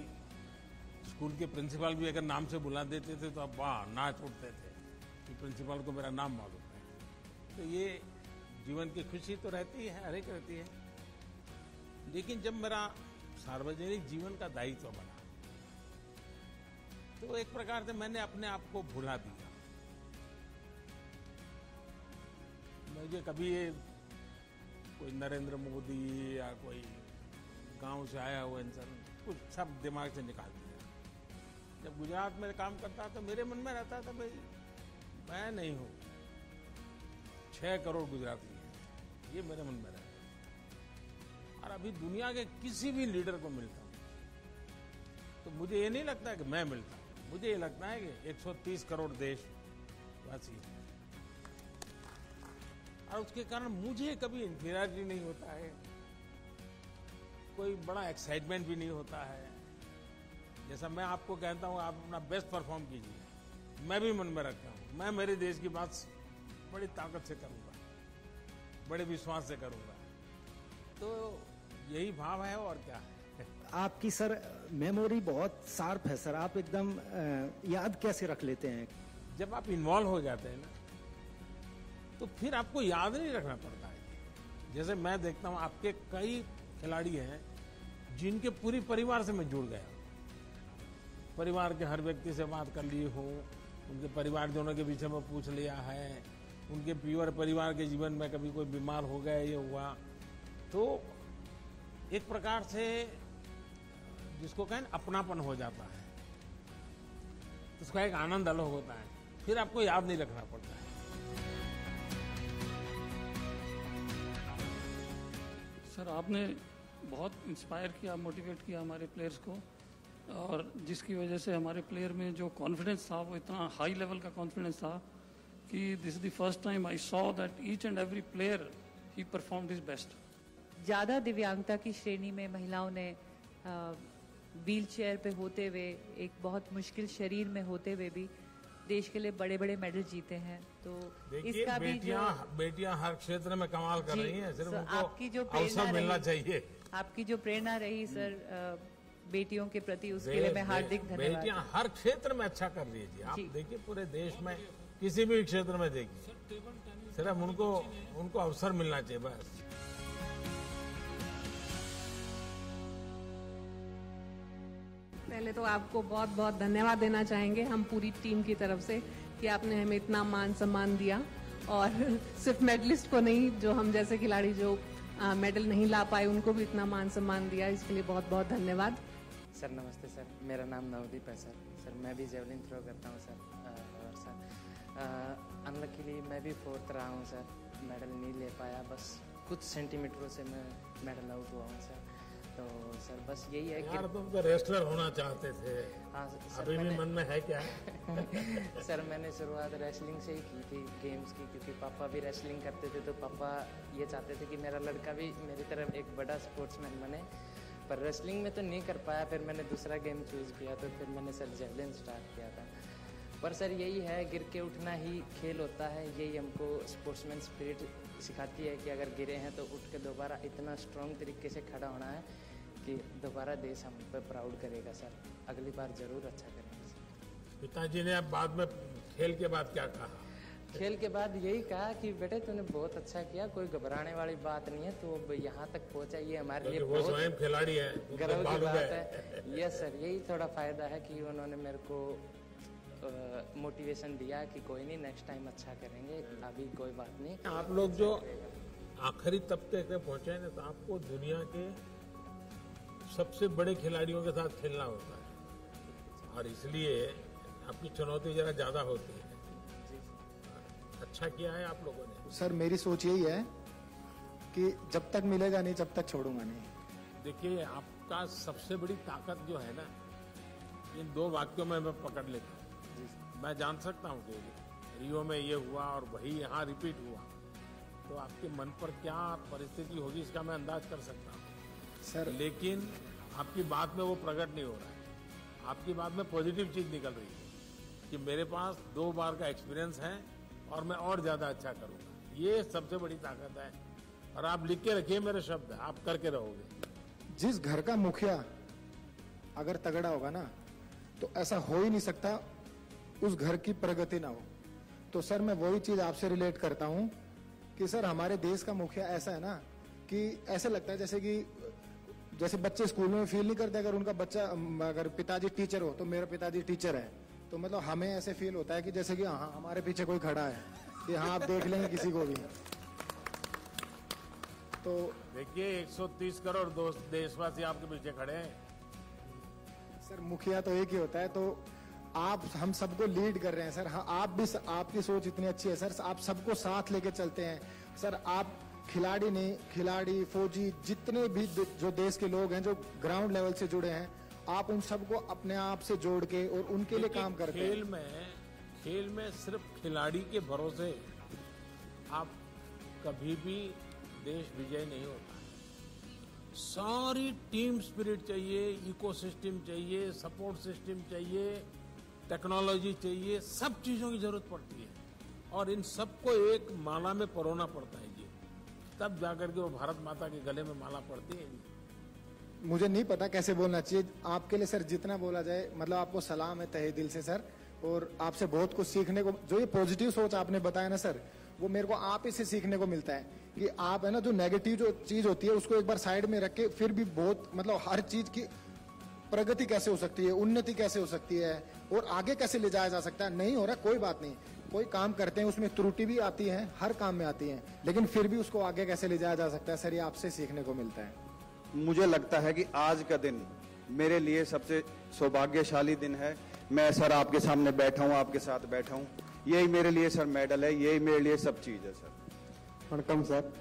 स्कूल के प्रिंसिपल भी अगर नाम से बुला देते थे तो अब वाह नाच उठते थे कि प्रिंसिपल को मेरा नाम मालूम है। तो ये जीवन की खुशी तो रहती है, हर एक रहती है। लेकिन जब मेरा सार्वजनिक जीवन का दायित्व बना तो एक प्रकार से मैंने अपने आप को भुला दिया। मुझे कभी कोई नरेंद्र मोदी या कोई गांव से आया हुआ इंसान, कुछ सब दिमाग से निकाल दिया। जब गुजरात में काम करता तो मेरे मन में रहता था भाई मैं नहीं हूँ, 6 करोड़ गुजराती हैं, ये मेरे मन में रहता। और अभी दुनिया के किसी भी लीडर को मिलता हूँ तो मुझे ये नहीं लगता कि मैं मिलता हूँ, मुझे ये लगता है कि 130 करोड़ देशवासी है, और उसके कारण मुझे कभी इंफीरियरिटी नहीं होता है, कोई बड़ा एक्साइटमेंट भी नहीं होता है। जैसा मैं आपको कहता हूँ आप अपना बेस्ट परफॉर्म कीजिए, मैं भी मन में रखता हूँ मैं मेरे देश की बात बड़ी ताकत से करूँगा, बड़े विश्वास से करूँगा। तो यही भाव है और क्या है। आपकी सर मेमोरी बहुत शार्प है सर, आप एकदम याद कैसे रख लेते हैं? जब आप इन्वॉल्व हो जाते हैं ना तो फिर आपको याद नहीं रखना पड़ता है। जैसे मैं देखता हूँ आपके कई खिलाड़ी हैं जिनके पूरी परिवार से मैं जुड़ गया, परिवार के हर व्यक्ति से बात कर ली हूँ, उनके परिवारजनों के विषय में पूछ लिया है, उनके प्योर परिवार के जीवन में कभी कोई बीमार हो गया ये हुआ, तो एक प्रकार से जिसको कहें अपनापन हो जाता है, उसका एक आनंद अलग होता है, फिर आपको याद नहीं रखना पड़ता है। सर आपने बहुत इंस्पायर किया, मोटिवेट किया हमारे प्लेयर्स को, और जिसकी वजह से हमारे प्लेयर में जो कॉन्फिडेंस था वो इतना हाई लेवल का कॉन्फिडेंस था कि this is the first time I saw that each and every player he performed his best. ज़्यादा दिव्यांगता की श्रेणी में महिलाओं ने व्हील चेयर पे होते हुए, एक बहुत मुश्किल शरीर में होते हुए भी देश के लिए बड़े बड़े मेडल जीते हैं, तो इसका भी बेटियां हर क्षेत्र में कमाल कर रही हैं। सिर्फ आपकी जो प्रेरणा मिलना चाहिए, आपकी जो प्रेरणा रही सर बेटियों के प्रति, उसके लिए मैं हार्दिक धन्यवाद। बेटियां हर क्षेत्र में अच्छा कर रही है जी, आप देखिए पूरे देश में किसी भी क्षेत्र में देखिए, सिर्फ उनको उनको अवसर मिलना चाहिए बस। पहले तो आपको बहुत बहुत धन्यवाद देना चाहेंगे हम पूरी टीम की तरफ से कि आपने हमें इतना मान सम्मान दिया, और सिर्फ मेडलिस्ट को नहीं, जो हम जैसे खिलाड़ी जो मेडल नहीं ला पाए उनको भी इतना मान सम्मान दिया, इसके लिए बहुत बहुत धन्यवाद। सर नमस्ते सर, मेरा नाम नवदीप है सर। सर मैं भी जेवलिन थ्रो करता हूँ सर, और सर अनलकीली मैं भी फोर्थ रहा हूँ सर, मेडल नहीं ले पाया, बस कुछ सेंटीमीटरों से मैं मेडल आउट हुआ हूँ सर। तो सर बस यही है कि यार तुम तो रेस्लर होना चाहते थे। हाँ सर, अभी भी मन में है क्या? सर मैंने शुरुआत रेसलिंग से ही की थी, गेम्स की, क्योंकि पापा भी रेसलिंग करते थे, तो पापा ये चाहते थे कि मेरा लड़का भी मेरी तरफ एक बड़ा स्पोर्ट्समैन बने, पर रेसलिंग में तो नहीं कर पाया, फिर मैंने दूसरा गेम चूज़ किया, तो फिर मैंने सर जेवलिन स्टार्ट किया था। पर सर यही है, गिर के उठना ही खेल होता है, यही हमको स्पोर्ट्समैन स्पिरिट सिखाती है कि अगर गिरे हैं तो उठ के दोबारा इतना स्ट्रॉन्ग तरीके से खड़ा होना है कि दोबारा देश हम पर प्राउड करेगा सर, अगली बार ज़रूर अच्छा करेंगे सर। पिताजी ने आप बाद में खेल के बाद क्या कहा? खेल के बाद यही कहा कि बेटे तूने बहुत अच्छा किया, कोई घबराने वाली बात नहीं है, तू अब यहाँ तक पहुँचा, ये हमारे लिए बहुत स्वयं खिलाड़ी है, गर्व की बात है। यस सर, यही थोड़ा फायदा है कि उन्होंने मेरे को मोटिवेशन दिया कि कोई नहीं, नेक्स्ट टाइम अच्छा करेंगे, अभी कोई बात नहीं। आप लोग जो आखिरी तबके तक पहुंचे ना, तो आपको दुनिया के सबसे बड़े खिलाड़ियों के साथ खेलना होता है, और इसलिए आपकी चुनौती जरा ज्यादा होती है। अच्छा किया है आप लोगों ने। सर मेरी सोच यही है कि जब तक मिलेगा नहीं जब तक छोड़ूंगा नहीं। देखिए आपका सबसे बड़ी ताकत जो है ना, इन दो वाक्यों में मैं पकड़ लेता हूँ। मैं जान सकता हूँ कि रियो में ये हुआ और वही यहाँ रिपीट हुआ, तो आपके मन पर क्या परिस्थिति होगी इसका मैं अंदाज कर सकता हूँ सर, लेकिन आपकी बात में वो प्रकट नहीं हो रहा है, आपकी बात में पॉजिटिव चीज़ निकल रही है कि मेरे पास 2 बार का एक्सपीरियंस है और मैं और ज़्यादा अच्छा करूँगा, ये सबसे बड़ी ताकत है। और आप लिख के रखिए मेरे शब्द, आप करके रहोगे। जिस घर का मुखिया अगर तगड़ा होगा ना तो ऐसा हो ही नहीं सकता उस घर की प्रगति ना हो। तो सर मैं वही चीज़ आपसे रिलेट करता हूँ कि सर हमारे देश का मुखिया ऐसा है ना कि ऐसा लगता है जैसे कि जैसे बच्चे स्कूल में फील नहीं करते, अगर उनका बच्चा अगर पिताजी टीचर हो तो मेरा पिताजी टीचर है, तो मतलब हमें ऐसे फील होता है कि जैसे कि हाँ हमारे पीछे कोई खड़ा है कि हाँ आप देख लेंगे किसी को भी। तो देखिए 130 करोड़ दोस्त देशवासी आपके पीछे खड़े हैं। सर मुखिया तो एक ही होता है, तो आप हम सबको लीड कर रहे हैं सर। हाँ, आप भी आपकी सोच इतनी अच्छी है सर, आप सबको साथ लेके चलते हैं सर। आप खिलाड़ी नहीं, खिलाड़ी, फौजी, जितने भी जो देश के लोग हैं जो ग्राउंड लेवल से जुड़े हैं, आप उन सबको अपने आप से जोड़ के और उनके लिए काम करते हैं। खेल में सिर्फ खिलाड़ी के भरोसे आप कभी भी देश विजय नहीं होता। सारी टीम स्पिरिट चाहिए, इकोसिस्टम चाहिए, सपोर्ट सिस्टम चाहिए, टेक्नोलॉजी चाहिए, सब चीज़ों की जरूरत पड़ती है, और इन सबको एक माला में परोना पड़ता है जी, तब जाकर के वो भारत माता के गले में माला पड़ती है। मुझे नहीं पता कैसे बोलना चाहिए आपके लिए सर, जितना बोला जाए, मतलब आपको सलाम है तहे दिल से सर, और आपसे बहुत कुछ सीखने को, जो ये पॉजिटिव सोच आपने बताया ना सर, वो मेरे को आप इससे सीखने को मिलता है कि आप है ना जो नेगेटिव जो चीज होती है उसको एक बार साइड में रख के फिर भी बहुत मतलब हर चीज की प्रगति कैसे हो सकती है, उन्नति कैसे हो सकती है और आगे कैसे ले जाया जा सकता है। नहीं हो रहा कोई बात नहीं, कोई काम करते हैं उसमें त्रुटि भी आती है, हर काम में आती है, लेकिन फिर भी उसको आगे कैसे ले जाया जा सकता है, सर ये आपसे सीखने को मिलता है। मुझे लगता है कि आज का दिन मेरे लिए सबसे सौभाग्यशाली दिन है। मैं सर आपके सामने बैठा हूँ, आपके साथ बैठा हूँ, यही मेरे लिए सर मेडल है, यही मेरे लिए सब चीज है sir. Welcome sir,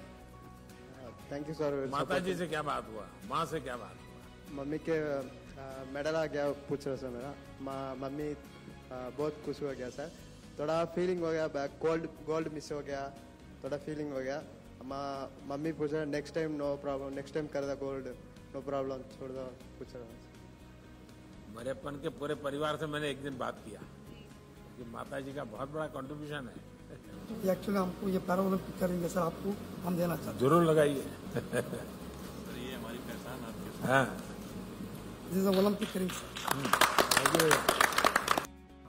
thank you sir. माता जी से क्या बात हुआ, माँ से क्या बात हुआ? मम्मी के मेडल आ गया पूछ रहा सर मेरा, मम्मी बहुत खुश हो गया सर। थोड़ा फीलिंग हो गया, गोल्ड मिस हो गया, थोड़ा फीलिंग हो गया। मम्मी पूछ रहा next time no problem, next time कर दो गोल्ड, नो प्रॉब्लम छोड़ दो, पूछ रहा। मेरे अपन के पूरे परिवार से मैंने एक दिन बात किया कि माता जी का बहुत बड़ा कंट्रीब्यूशन है। एक्चुअली हमको ये पैरालंपिक करेंगे सर, आपको हम देना चाहते जरूर लगाइए सर, ये हमारी पहचान आपके साथ। हाँ। ओलंपिक करेंगे।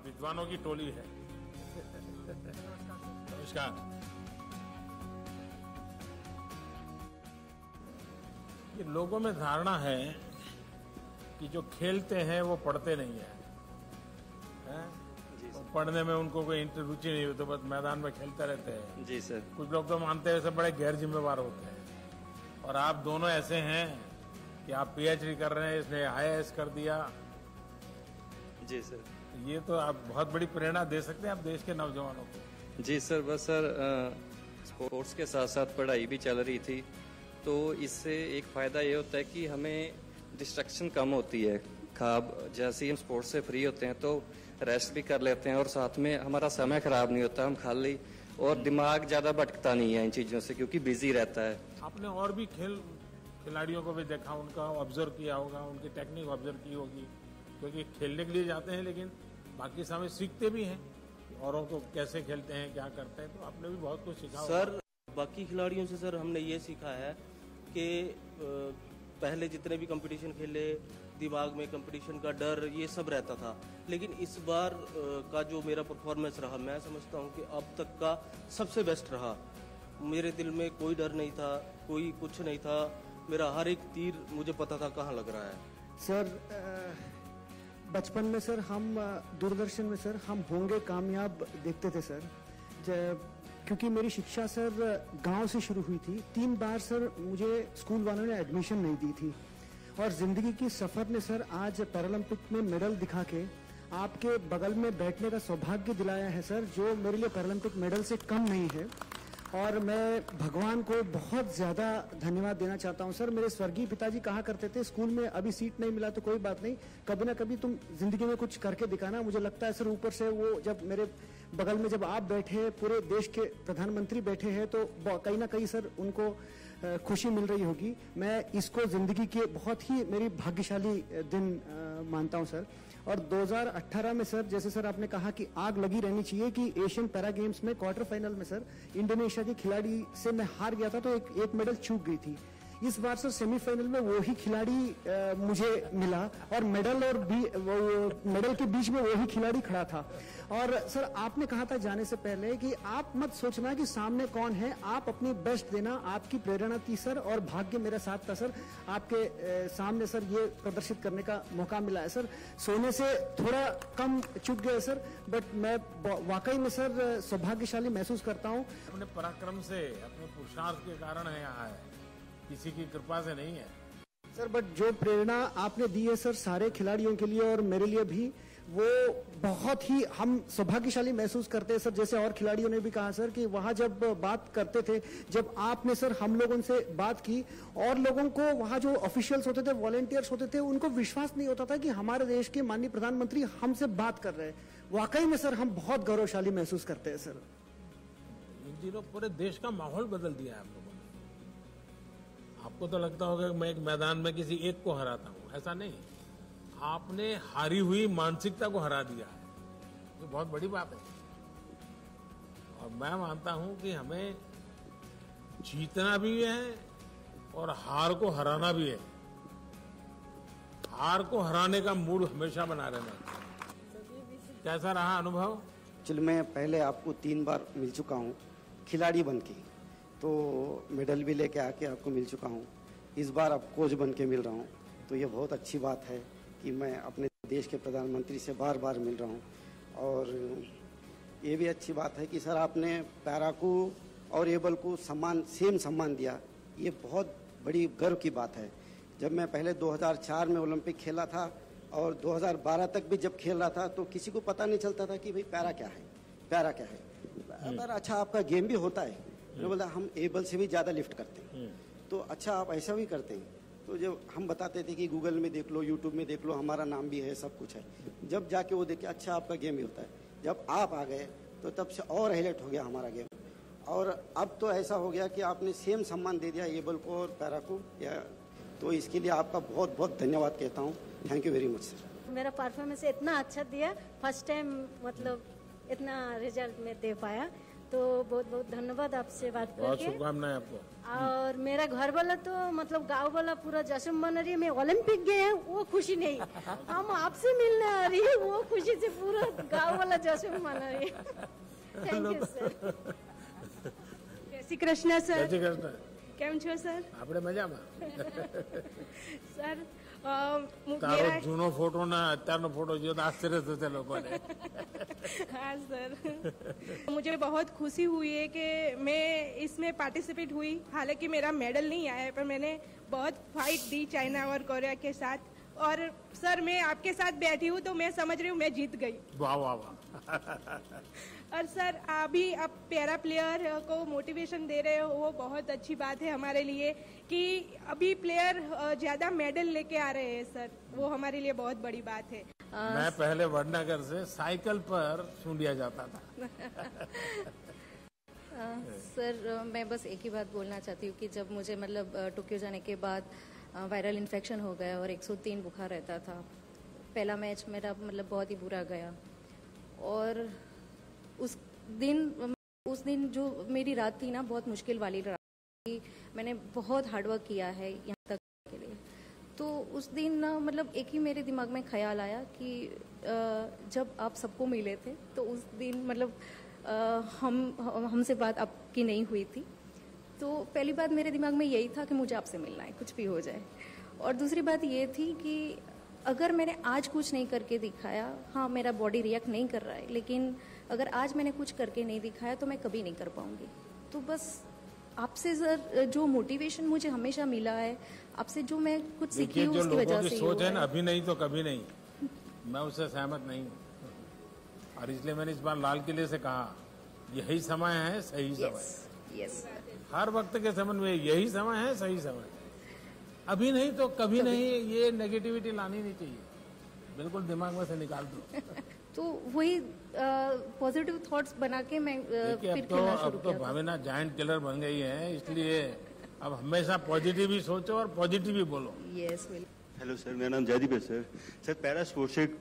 विद्वानों की टोली है। नमस्कार। लोगों में धारणा है कि जो खेलते हैं वो पढ़ते नहीं है, तो पढ़ने में उनको कोई रुचि नहीं होती, तो बस मैदान में खेलते रहते हैं। जी सर। कुछ लोग तो मानते हैं सब बड़े गैर जिम्मेवार होते हैं, और आप दोनों ऐसे हैं कि आप पीएचडी कर रहे हैं, इसने आईएएस कर दिया। जी सर। ये तो आप बहुत बड़ी प्रेरणा दे सकते हैं आप देश के नौजवानों को। जी सर, बस सर स्पोर्ट्स के साथ साथ पढ़ाई भी चल रही थी, तो इससे एक फ़ायदा ये होता है कि हमें डिस्ट्रक्शन कम होती है। खाब जैसे हम स्पोर्ट्स से फ्री होते हैं तो रेस्ट भी कर लेते हैं, और साथ में हमारा समय ख़राब नहीं होता, हम खाली और दिमाग ज़्यादा भटकता नहीं है इन चीज़ों से, क्योंकि बिजी रहता है। आपने और भी खिलाड़ियों को भी देखा, उनका ऑब्जर्व किया होगा, उनकी टेक्निक ऑब्जर्व की होगी, क्योंकि खेलने के लिए जाते हैं लेकिन बाकी समय सीखते भी हैं, औरों को कैसे खेलते हैं, क्या करते हैं, तो आपने भी बहुत कुछ सीखा सर। बाकी खिलाड़ियों से सर हमने ये सीखा है कि पहले जितने भी कंपटीशन खेले दिमाग में कंपटीशन का डर ये सब रहता था, लेकिन इस बार का जो मेरा परफॉर्मेंस रहा मैं समझता हूँ कि अब तक का सबसे बेस्ट रहा। मेरे दिल में कोई डर नहीं था, कोई कुछ नहीं था, मेरा हर एक तीर मुझे पता था कहाँ लग रहा है। सर बचपन में सर हम दूरदर्शन में सर हम होंगे कामयाब देखते थे सर, क्योंकि मेरी शिक्षा सर गांव से शुरू हुई थी। 3 बार सर मुझे स्कूल वालों ने एडमिशन नहीं दी थी, और ज़िंदगी की सफ़र ने सर आज पैरालंपिक में मेडल दिखा के आपके बगल में बैठने का सौभाग्य दिलाया है सर, जो मेरे लिए पैरालंपिक मेडल से कम नहीं है। और मैं भगवान को बहुत ज़्यादा धन्यवाद देना चाहता हूं सर। मेरे स्वर्गीय पिताजी कहा करते थे स्कूल में अभी सीट नहीं मिला तो कोई बात नहीं, कभी ना कभी तुम जिंदगी में कुछ करके दिखाना। मुझे लगता है सर ऊपर से वो जब मेरे बगल में जब आप बैठे, पूरे देश के प्रधानमंत्री बैठे हैं, तो कहीं ना कहीं सर उनको खुशी मिल रही होगी। मैं इसको ज़िंदगी के बहुत ही मेरी भाग्यशाली दिन मानता हूँ सर। और 2018 में सर जैसे सर आपने कहा कि आग लगी रहनी चाहिए कि एशियन पैरा गेम्स में क्वार्टर फाइनल में सर इंडोनेशिया के खिलाड़ी से मैं हार गया था, तो एक मेडल चूक गई थी। इस बार सर सेमीफाइनल में वही खिलाड़ी मुझे मिला, और मेडल और मेडल के बीच में वही खिलाड़ी खड़ा था। और सर आपने कहा था जाने से पहले कि आप मत सोचना कि सामने कौन है, आप अपनी बेस्ट देना। आपकी प्रेरणा थी सर, और भाग्य मेरे साथ था सर। आपके सामने सर ये प्रदर्शित करने का मौका मिला है सर। सोने से थोड़ा कम चुक गए सर, बट मैं वाकई में सर सौभाग्यशाली महसूस करता हूँ। अपने पराक्रम से, अपने पुरुषार्थ के कारण है यहाँ, किसी की कृपा से नहीं है सर। बट जो प्रेरणा आपने दी है सर सारे खिलाड़ियों के लिए और मेरे लिए भी, वो बहुत ही हम सौभाग्यशाली महसूस करते हैं सर। जैसे और खिलाड़ियों ने भी कहा सर कि वहाँ जब बात करते थे, जब आपने सर हम लोगों से बात की, और लोगों को वहाँ जो ऑफिशियल्स होते थे, वॉलेंटियर्स होते थे, उनको विश्वास नहीं होता था कि हमारे देश के माननीय प्रधानमंत्री हमसे बात कर रहे हैं। वाकई में सर हम बहुत गौरवशाली महसूस करते हैं सर। इन दिनों पूरे देश का माहौल बदल दिया है। आपको तो लगता होगा कि मैं एक मैदान में किसी एक को हराता हूँ, ऐसा नहीं, आपने हारी हुई मानसिकता को हरा दिया है, ये बहुत बड़ी बात है। और मैं मानता हूँ कि हमें जीतना भी है और हार को हराना भी है। हार को हराने का मूड हमेशा बना रहना चाहिए। कैसा रहा अनुभव? चलो मैं पहले आपको 3 बार मिल चुका हूँ, खिलाड़ी बन के, तो मेडल भी लेके आके आपको मिल चुका हूँ। इस बार आप कोच बन के मिल रहा हूँ, तो ये बहुत अच्छी बात है कि मैं अपने देश के प्रधानमंत्री से बार बार मिल रहा हूँ। और ये भी अच्छी बात है कि सर आपने पैरा को और एबल को सम्मान, सेम सम्मान दिया, ये बहुत बड़ी गर्व की बात है। जब मैं पहले 2004 में ओलंपिक खेला था और 2012 तक भी जब खेल रहा था तो किसी को पता नहीं चलता था कि भाई पैरा क्या है, पैरा क्या है। अगर अच्छा आपका गेम भी होता है, मैंने बोला हम एबल से भी ज़्यादा लिफ्ट करते हैं, तो अच्छा आप ऐसा भी करते हैं। तो जब हम बताते थे कि गूगल में देख लो, यूट्यूब में देख लो, हमारा नाम भी है, सब कुछ है, जब जाके वो देखे अच्छा आपका गेम भी होता है। जब आप आ गए तो तब से और हाईलाइट हो गया हमारा गेम, और अब तो ऐसा हो गया कि आपने सेम सम्मान दे दिया एबल को और पैरा को, तो इसके लिए आपका बहुत बहुत धन्यवाद कहता हूँ। Thank you very much sir. मेरा परफॉर्मेंस इतना अच्छा दिया, फर्स्ट टाइम मतलब इतना रिजल्ट में दे पाया, तो बहुत बहुत धन्यवाद आपसे बात करके, शुभकामनाएं आपको। और मेरा घर वाला तो मतलब गांव वाला पूरा जश्न मना रही है, मैं ओलंपिक गए हैं वो खुशी नहीं, हम आपसे मिलने आ रही है वो खुशी से पूरा गांव वाला जश्न मना रही है। Thank you sir. जय श्री कृष्णा सर। जय श्री कृष्णा। કેમ છો સર? આપણે મજામાં સર। તારો જૂનો ફોટો ના અત્યારનો ફોટો જોયો તો આશ્ચર્ય થશે લોકોને। હા સર, मुझे बहुत खुशी हुई है कि मैं इसमें पार्टिसिपेट हुई, हालांकि मेरा मेडल नहीं आया पर मैंने बहुत फाइट दी चाइना और कोरिया के साथ। और सर मैं आपके साथ बैठी हूँ तो मैं समझ रही हूँ मैं जीत गई। वाह वाह वाह। और सर अभी आप पैरा प्लेयर को मोटिवेशन दे रहे हो, वो बहुत अच्छी बात है हमारे लिए कि अभी प्लेयर ज्यादा मेडल लेके आ रहे हैं सर, वो हमारे लिए बहुत बड़ी बात है। मैं पहले वडनगर से साइकिल पर सुंडिया जाता था। सर मैं बस एक ही बात बोलना चाहती हूँ कि जब मुझे मतलब टोक्यो जाने के बाद वायरल इन्फेक्शन हो गया और 103 बुखार रहता था, पहला मैच मेरा मतलब बहुत ही बुरा गया। और उस दिन जो मेरी रात थी ना, बहुत मुश्किल वाली रात थी, मैंने बहुत हार्डवर्क किया है यहाँ तक के लिए। तो उस दिन ना मतलब एक ही मेरे दिमाग में ख्याल आया कि जब आप सबको मिले थे तो उस दिन मतलब हमसे बात आपकी नहीं हुई थी, तो पहली बात मेरे दिमाग में यही था कि मुझे आपसे मिलना है कुछ भी हो जाए। और दूसरी बात ये थी कि अगर मैंने आज कुछ नहीं करके दिखाया, हाँ मेरा बॉडी रिएक्ट नहीं कर रहा है, लेकिन अगर आज मैंने कुछ करके नहीं दिखाया तो मैं कभी नहीं कर पाऊंगी। तो बस आपसे सर जो मोटिवेशन मुझे हमेशा मिला है, आपसे जो मैं कुछ सीखी हूँ उसकी वजह से सोच है ना, अभी नहीं तो कभी नहीं, मैं उससे सहमत नहीं हूँ। और इसलिए मैंने इस बार लाल किले से कहा यही समय है, सही समय। यस, हर वक्त के संबंध में यही समय है, सही समय। अभी नहीं तो कभी नहीं, ये नेगेटिविटी लानी नहीं चाहिए, बिल्कुल दिमाग में से निकाल दो। तो वही पॉजिटिव थॉट्स बना के मैं फिर खेलना शुरू किया। अब तो भावना जायंट किलर बन गई है, इसलिए अब हमेशा पॉजिटिव ही सोचो और पॉजिटिव ही बोलो। यस। हेलो सर, मेरा नाम जयदीप है सर। सर पैरा स्पोर्ट्स एक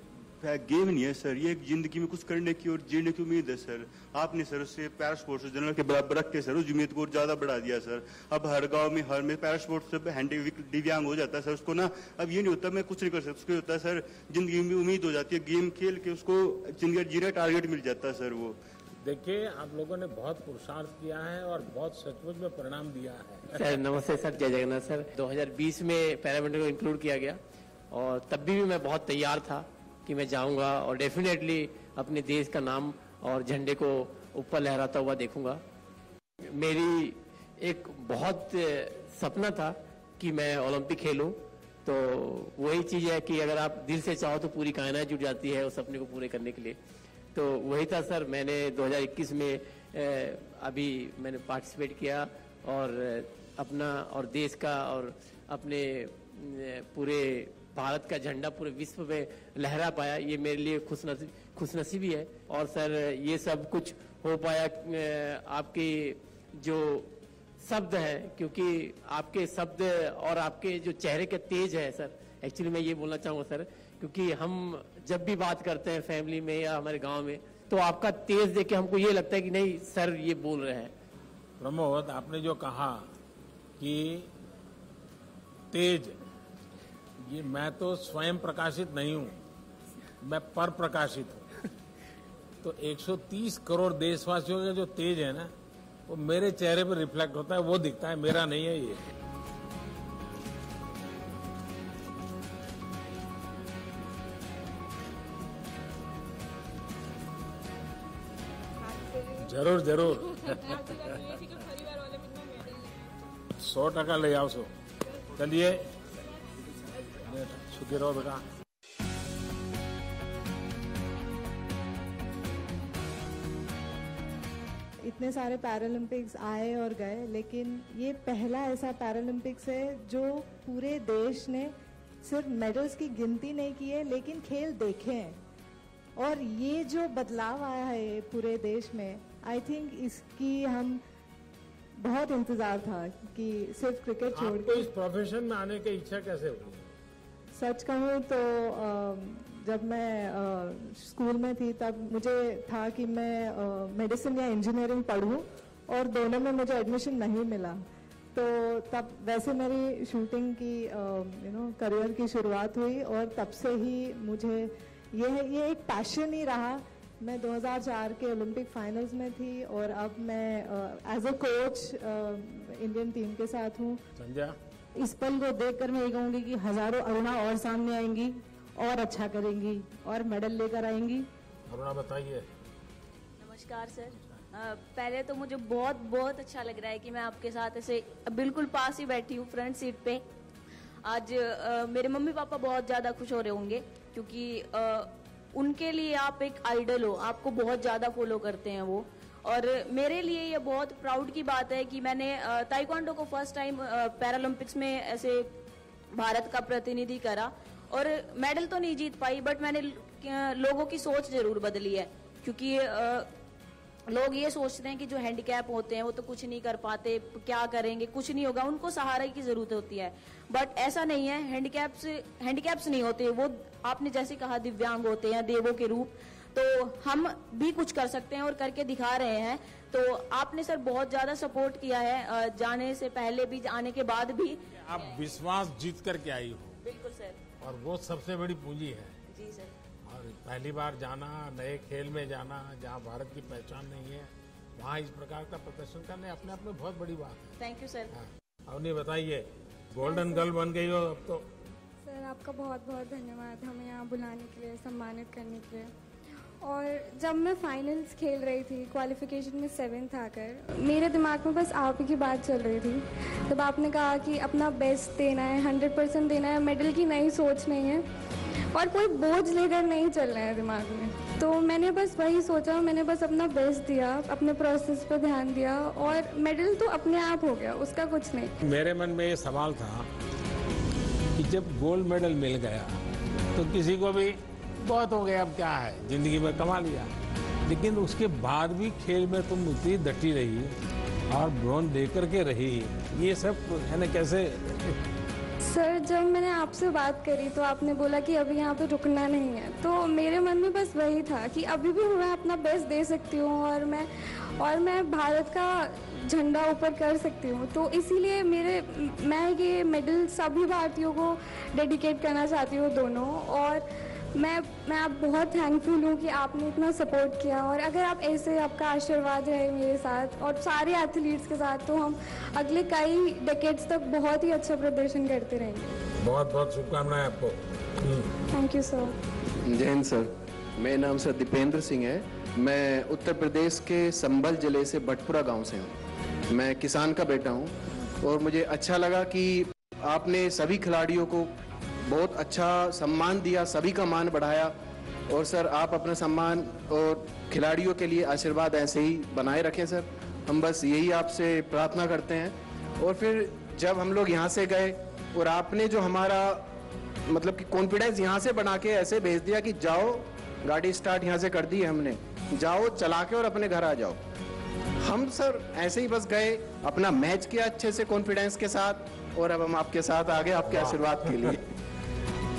गेम नहीं है सर, ये जिंदगी में कुछ करने की और जीने की उम्मीद है सर। आपने सर उससे पैरा स्पोर्ट्स जनरल के बराबर रख के सर उस उम्मीद को ज्यादा बढ़ा दिया सर। अब हर गांव में हर में पैरा स्पोर्ट्स से दिव्यांग हो जाता है सर, उसको ना अब ये नहीं होता मैं कुछ नहीं कर सकता, उसको होता है सर जिंदगी में उम्मीद हो जाती है, गेम खेल के उसको जिंदगी जीरा टारगेट मिल जाता है सर। वो देखिए आप लोगों ने बहुत पुरुषार्थ किया है और बहुत सचमुच में परिणाम दिया है। सर नमस्ते सर, जय जगन्नाथ सर। 2020 में पैरामेडिकल को इंक्लूड किया गया और तब भी मैं बहुत तैयार था कि मैं जाऊंगा और डेफिनेटली अपने देश का नाम और झंडे को ऊपर लहराता हुआ देखूंगा। मेरी एक बहुत सपना था कि मैं ओलंपिक खेलूं, तो वही चीज़ है कि अगर आप दिल से चाहो तो पूरी कायनात जुट जाती है उस सपने को पूरे करने के लिए। तो वही था सर, मैंने 2021 में अभी मैंने पार्टिसिपेट किया और अपना और देश का और अपने पूरे भारत का झंडा पूरे विश्व में लहरा पाया, ये मेरे लिए खुशनसीबी है। और सर ये सब कुछ हो पाया आपके जो शब्द है, क्योंकि आपके शब्द और आपके जो चेहरे के तेज है सर, एक्चुअली मैं ये बोलना चाहूँगा सर, क्योंकि हम जब भी बात करते हैं फैमिली में या हमारे गांव में तो आपका तेज देख के हमको ये लगता है कि नहीं सर ये बोल रहे हैं। प्रमोद आपने जो कहा कि तेज, ये मैं तो स्वयं प्रकाशित नहीं हूं, मैं पर प्रकाशित हूं। तो 130 करोड़ देशवासियों के जो तेज है ना वो मेरे चेहरे पर रिफ्लेक्ट होता है, वो दिखता है, मेरा नहीं है ये। जरूर जरूर 100% ले आओ सो। चलिए सुखी रहो बेटा। इतने सारे पैरालंपिक्स आए और गए, लेकिन ये पहला ऐसा पैरालंपिक्स है जो पूरे देश ने सिर्फ मेडल्स की गिनती नहीं की है, लेकिन खेल देखे हैं। और ये जो बदलाव आया है पूरे देश में, आई थिंक इसकी हम बहुत इंतजार था कि सिर्फ क्रिकेट छोड़ के इस प्रोफेशन में आने की इच्छा कैसे हुई? सच कहूँ तो जब मैं स्कूल में थी तब मुझे था कि मैं मेडिसिन या इंजीनियरिंग पढ़ूँ, और दोनों में मुझे एडमिशन नहीं मिला। तो तब वैसे मेरी शूटिंग की करियर की शुरुआत हुई, और तब से ही मुझे ये एक पैशन ही रहा। मैं 2004 के ओलंपिक फाइनल्स में थी, और अब मैं as a coach Indian team के साथ हूँ। इस पल को देखकर मैं ये कहूँगी कि हजारों अरुणा और सामने आएंगी और अच्छा करेंगी और मेडल लेकर आएंगी। अरुणा बताइए। नमस्कार सर, पहले तो मुझे बहुत बहुत अच्छा लग रहा है कि मैं आपके साथ ऐसे बिल्कुल पास ही बैठी हूँ फ्रंट सीट पे। आज मेरे मम्मी पापा बहुत ज़्यादा खुश हो रहे होंगे, क्योंकि उनके लिए आप एक आइडल हो, आपको बहुत ज़्यादा फॉलो करते हैं वो। और मेरे लिए ये बहुत प्राउड की बात है कि मैंने ताइक्वांडो को फर्स्ट टाइम पैरालंपिक्स में ऐसे भारत का प्रतिनिधि करा, और मेडल तो नहीं जीत पाई, बट मैंने लोगों की सोच जरूर बदली है। क्योंकि लोग ये सोचते हैं कि जो हैंडीकैप होते हैं वो तो कुछ नहीं कर पाते, क्या करेंगे, कुछ नहीं होगा, उनको सहारा की जरूरत होती है। बट ऐसा नहीं है, हैंडीकैप्स नहीं होते वो, आपने जैसे कहा दिव्यांग होते हैं, देवों के रूप। तो हम भी कुछ कर सकते हैं और करके दिखा रहे हैं। तो आपने सर बहुत ज्यादा सपोर्ट किया है, जाने से पहले भी आने के बाद भी। आप विश्वास जीत करके आई हो। बिल्कुल सर, और वो सबसे बड़ी पूंजी है जी सर। और पहली बार जाना, नए खेल में जाना, जहाँ भारत की पहचान नहीं है, वहाँ इस प्रकार का प्रदर्शन करने अपने आप में बहुत बड़ी बात है। Thank you sir. अवनी बताइए, गोल्डन गर्ल बन गई हो अब तो। सर आपका बहुत बहुत धन्यवाद हमें यहाँ बुलाने के लिए, सम्मानित करने के लिए। और जब मैं फाइनल्स खेल रही थी, क्वालिफिकेशन में 7th आकर, मेरे दिमाग में बस आप ही की बात चल रही थी। तब आपने कहा कि अपना बेस्ट देना है, 100% देना है, मेडल की नई सोच नहीं है और कोई बोझ लेकर नहीं चल रहा है दिमाग में। तो मैंने बस वही सोचा, मैंने बस अपना बेस्ट दिया, अपने प्रोसेस पर ध्यान दिया, और मेडल तो अपने आप हो गया, उसका कुछ नहीं। मेरे मन में ये सवाल था कि जब गोल्ड मेडल मिल गया तो किसी को भी बहुत हो गया, अब क्या है, जिंदगी में कमा लिया। लेकिन उसके बाद भी खेल में तुम उतनी डटी रही और ब्रोंज लेकर के रही, ये सब यानी कैसे? सर जब मैंने आपसे बात करी तो आपने बोला कि अभी यहाँ पे रुकना नहीं है, तो मेरे मन में बस वही था कि अभी भी मैं अपना बेस्ट दे सकती हूँ और मैं भारत का झंडा ऊपर कर सकती हूँ। तो इसीलिए मैं ये मेडल सभी भारतीयों को डेडिकेट करना चाहती हूँ दोनों। और मैं आप बहुत थैंकफुल हूँ कि आपने इतना सपोर्ट किया, और अगर आप ऐसे आपका आशीर्वाद रहे मेरे साथ और सारे एथलीट्स के साथ, तो हम अगले कई डेकेड्स तक बहुत ही अच्छा प्रदर्शन करते रहेंगे। बहुत बहुत शुभकामनाएं आपको। Thank you sir. जय हिंद सर, मेरा नाम सर दीपेंद्र सिंह है। मैं उत्तर प्रदेश के संबल जिले से भटपुरा गाँव से हूँ। मैं किसान का बेटा हूँ, और मुझे अच्छा लगा कि आपने सभी खिलाड़ियों को बहुत अच्छा सम्मान दिया, सभी का मान बढ़ाया। और सर आप अपना सम्मान और खिलाड़ियों के लिए आशीर्वाद ऐसे ही बनाए रखें सर, हम बस यही आपसे प्रार्थना करते हैं। और फिर जब हम लोग यहाँ से गए और आपने जो हमारा मतलब कि कॉन्फिडेंस यहाँ से बना के ऐसे भेज दिया कि जाओ, गाड़ी स्टार्ट यहाँ से कर दी हमने, जाओ चला के और अपने घर आ जाओ। हम सर ऐसे ही बस गए, अपना मैच किया अच्छे से कॉन्फिडेंस के साथ, और अब हम आपके साथ आ गए आपके आशीर्वाद के लिए।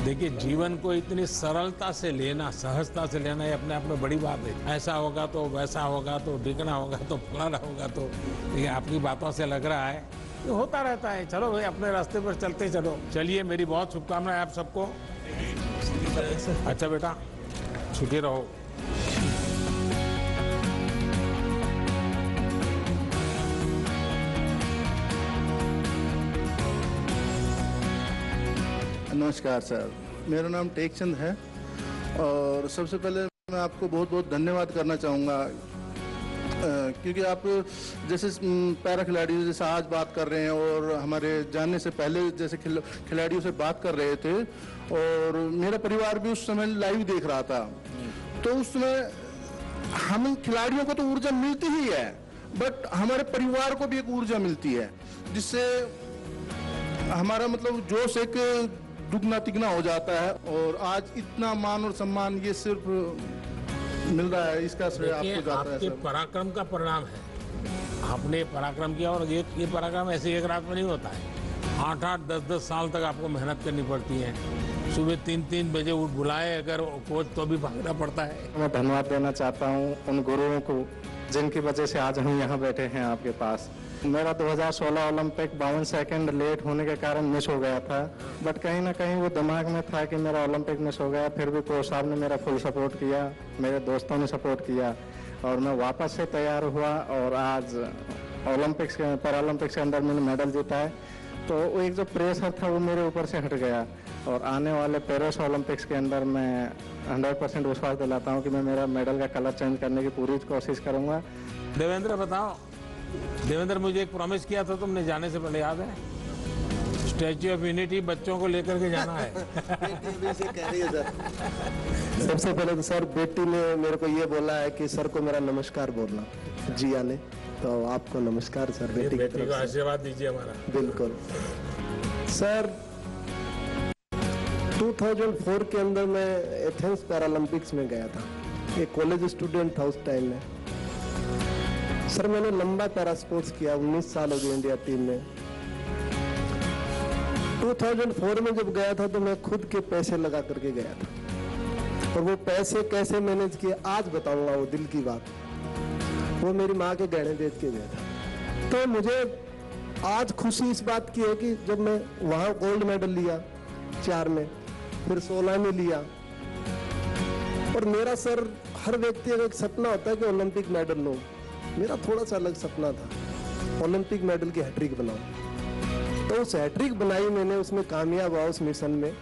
देखिए जीवन को इतनी सरलता से लेना, सहजता से लेना, ये अपने आप में बड़ी बात है। ऐसा होगा तो वैसा होगा तो डिगना होगा तो फलाना होगा तो, ये आपकी बातों से लग रहा है ये होता रहता है। चलो भाई अपने रास्ते पर चलते चलो। चलिए मेरी बहुत शुभकामनाएं आप सबको। अच्छा बेटा सुखी रहो। नमस्कार सर, मेरा नाम टेकचंद है और सबसे पहले मैं आपको बहुत बहुत धन्यवाद करना चाहूँगा क्योंकि आप जैसे पैरा खिलाड़ियों जैसे आज बात कर रहे हैं और हमारे जानने से पहले जैसे खिलाड़ियों से बात कर रहे थे और मेरा परिवार भी उस समय लाइव देख रहा था, तो उसमें हम खिलाड़ियों को तो ऊर्जा मिलती ही है बट हमारे परिवार को भी एक ऊर्जा मिलती है जिससे हमारा मतलब जोश एक दुगना तिगना हो जाता है और आज इतना मान और सम्मान ये सिर्फ मिल रहा है, इसका श्रेय आपको जाता है सर। पराक्रम का परिणाम है, आपने पराक्रम किया और ये पराक्रम ऐसे एक रात में नहीं होता है, 8-8, 10-10 साल तक आपको मेहनत करनी पड़ती है। सुबह 3-3 बजे उठ बुलाए अगर कोच तो भी भागना पड़ता है। मैं धन्यवाद देना चाहता हूँ उन गुरुओं को जिनकी वजह से आज हम यहाँ बैठे हैं आपके पास। मेरा 2016 ओलंपिक 52 सेकंड लेट होने के कारण मिस हो गया था, बट कहीं ना कहीं वो दिमाग में था कि मेरा ओलंपिक मिस हो गया, फिर भी कोच साहब ने मेरा फुल सपोर्ट किया, मेरे दोस्तों ने सपोर्ट किया और मैं वापस से तैयार हुआ और आज ओलंपिक्स पैरालंपिक्स के अंदर मैंने मेडल जीता है। तो वो एक जो प्रेशर था वो मेरे ऊपर से हट गया और आने वाले पेरिस ओलंपिक्स के अंदर मैं 100% विश्वास दिलाता हूँ कि मैं मेरा मेडल का कलर चेंज करने की पूरी कोशिश करूँगा। देवेंद्र बताओ, देवेंद्र मुझे एक प्रॉमिस किया था तुमने जाने से पहले, याद है? स्टैच्यू ऑफ यूनिटी बच्चों को लेकर के जाना है। सबसे पहले तो सर बेटी ने मेरे को ये बोला है कि सर को मेरा नमस्कार बोलना, जिया ने, तो आपको नमस्कार सर, बेटी को आशीर्वाद दीजिए हमारा। बिल्कुल सर, 2004 के अंदर मैं एथेंस पैरालंपिक्स में गया था, एक कॉलेज स्टूडेंट था उस टाइम में। सर मैंने लंबा पैरा स्पोर्ट्स किया, 19 साल हो गए इंडिया टीम में। 2004 में जब गया था तो मैं खुद के पैसे लगा करके गया था और वो पैसे कैसे मैनेज किए आज बताऊंगा, वो दिल की बात। वो मेरी माँ के गहने बेच के गया था, तो मुझे आज खुशी इस बात की है कि जब मैं वहाँ गोल्ड मेडल लिया 4 में, फिर 16 में लिया। और मेरा सर हर व्यक्ति का एक सपना होता है कि ओलंपिक मेडल लो, मेरा थोड़ा सा अलग सपना था, ओलंपिक मेडल की हैट्रिक बनाऊं। तो उस हैट्रिक बनाई मैंने, उसमें कामयाब हुआ उस मिशन में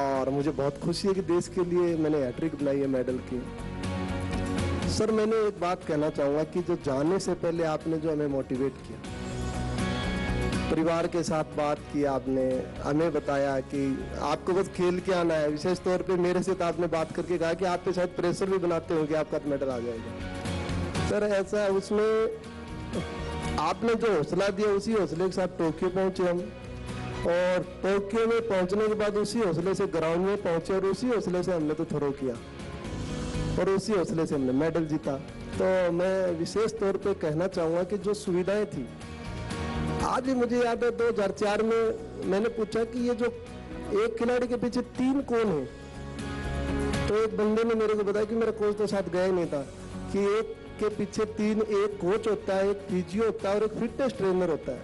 और मुझे बहुत खुशी है कि देश के लिए मैंने हैट्रिक बनाई है मेडल की। सर मैंने एक बात कहना चाहूँगा कि जो जाने से पहले आपने जो हमें मोटिवेट किया, परिवार के साथ बात की आपने, हमें बताया कि आपको बस खेल के आना है, विशेष तौर पे मेरे से आपने बात करके कहा कि आप पे शायद प्रेशर भी बनाते होंगे, आपका मेडल आ जाएगा। सर ऐसा उसमें आपने जो हौसला दिया उसी हौसले के साथ टोक्यो पहुंचे हम और टोक्यो में पहुंचने के बाद उसी हौसले से ग्राउंड में पहुंचे और उसी हौसले से हमने तो थ्रो किया और उसी हौसले से हमने मेडल जीता। तो मैं विशेष तौर पर कहना चाहूँगा कि जो सुविधाएँ थी, आज ही मुझे याद है 2004 में मैंने पूछा कि ये जो एक खिलाड़ी के पीछे 3 कौन है, तो एक बंदे ने मेरे को बताया कि मेरा कोच तो साथ गया ही नहीं था, कि एक के पीछे 3, एक कोच होता है, एक फिजियो होता है और एक फिटनेस ट्रेनर होता है।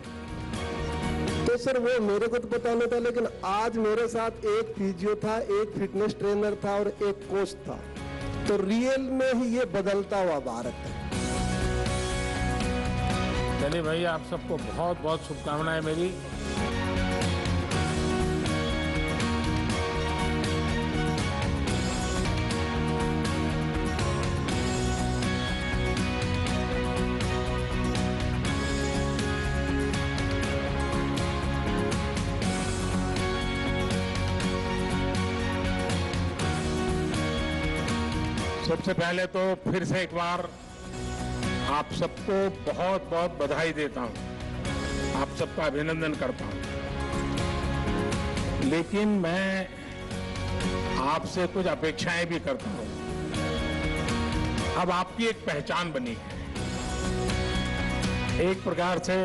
तो सर वो मेरे को तो पता नहीं था, लेकिन आज मेरे साथ एक फिजियो था, एक फिटनेस ट्रेनर था और एक कोच था। तो रियल में ही ये बदलता हुआ भारत है। चलिए भाई, आप सबको बहुत बहुत शुभकामनाएं मेरी। सबसे पहले तो फिर से एक बार आप सबको बहुत बहुत बधाई देता हूं, आप सबका अभिनंदन करता हूं, लेकिन मैं आपसे कुछ अपेक्षाएं भी करता हूं। अब आपकी एक पहचान बनी है, एक प्रकार से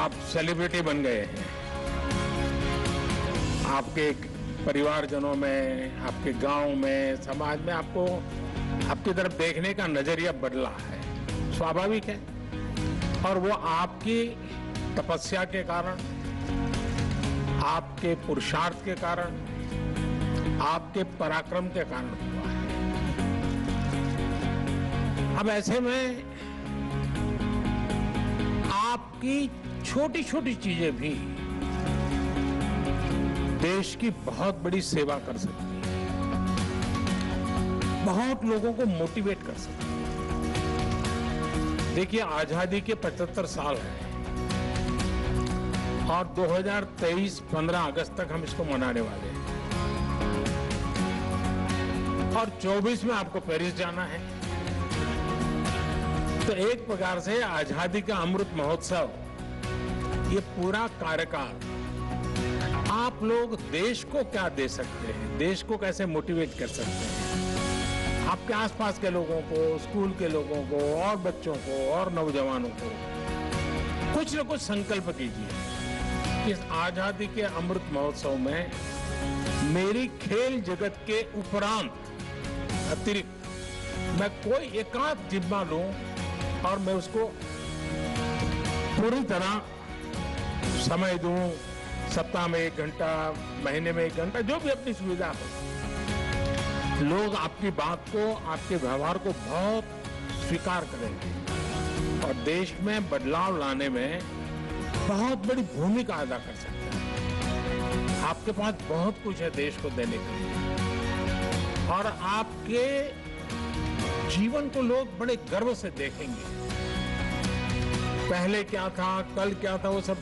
आप सेलिब्रिटी बन गए हैं, आपके परिवारजनों में, आपके गांव में, समाज में आपको, आपकी तरफ देखने का नजरिया बदला है, स्वाभाविक है। और वो आपकी तपस्या के कारण, आपके पुरुषार्थ के कारण, आपके पराक्रम के कारण हुआ है। अब ऐसे में आपकी छोटी छोटी चीजें भी देश की बहुत बड़ी सेवा कर सकती है, बहुत लोगों को मोटिवेट कर सकती है। देखिए, आजादी के 75 साल हैं और 2023 15 अगस्त तक हम इसको मनाने वाले हैं और 24 में आपको पेरिस जाना है। तो एक प्रकार से आजादी का अमृत महोत्सव, ये पूरा कार्यकाल आप लोग देश को क्या दे सकते हैं, देश को कैसे मोटिवेट कर सकते हैं, आपके आसपास के लोगों को, स्कूल के लोगों को और बच्चों को और नौजवानों को कुछ न कुछ संकल्प कीजिए। इस आजादी के अमृत महोत्सव में मेरी खेल जगत के उपरांत अतिरिक्त मैं कोई एकाध जिम्मा लूं और मैं उसको पूरी तरह समय दूं, सप्ताह में 1 घंटा, महीने में 1 घंटा, जो भी अपनी सुविधा हो। लोग आपकी बात को, आपके व्यवहार को बहुत स्वीकार करेंगे और देश में बदलाव लाने में बहुत बड़ी भूमिका अदा कर सकते हैं। आपके पास बहुत कुछ है देश को देने के लिए और आपके जीवन को लोग बड़े गर्व से देखेंगे। पहले क्या था, कल क्या था, वो सब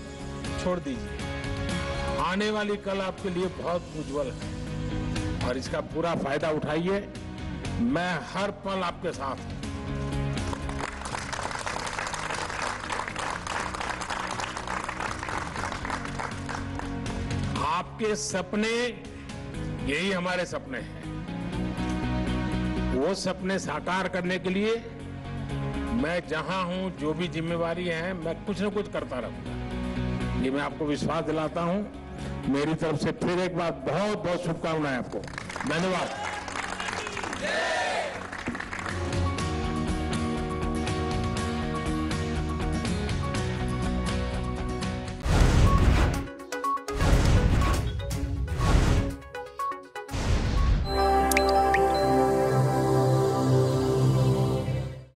छोड़ दीजिए, आने वाली कल आपके लिए बहुत उज्जवल है और इसका पूरा फायदा उठाइए। मैं हर पल आपके साथ हूं। आपके सपने, यही हमारे सपने हैं। वो सपने साकार करने के लिए मैं जहां हूं, जो भी जिम्मेवारी है, मैं कुछ न कुछ करता रहूंगा, ये मैं आपको विश्वास दिलाता हूं। मेरी तरफ से फिर एक बार बहुत बहुत शुभकामनाएं आपको। धन्यवाद।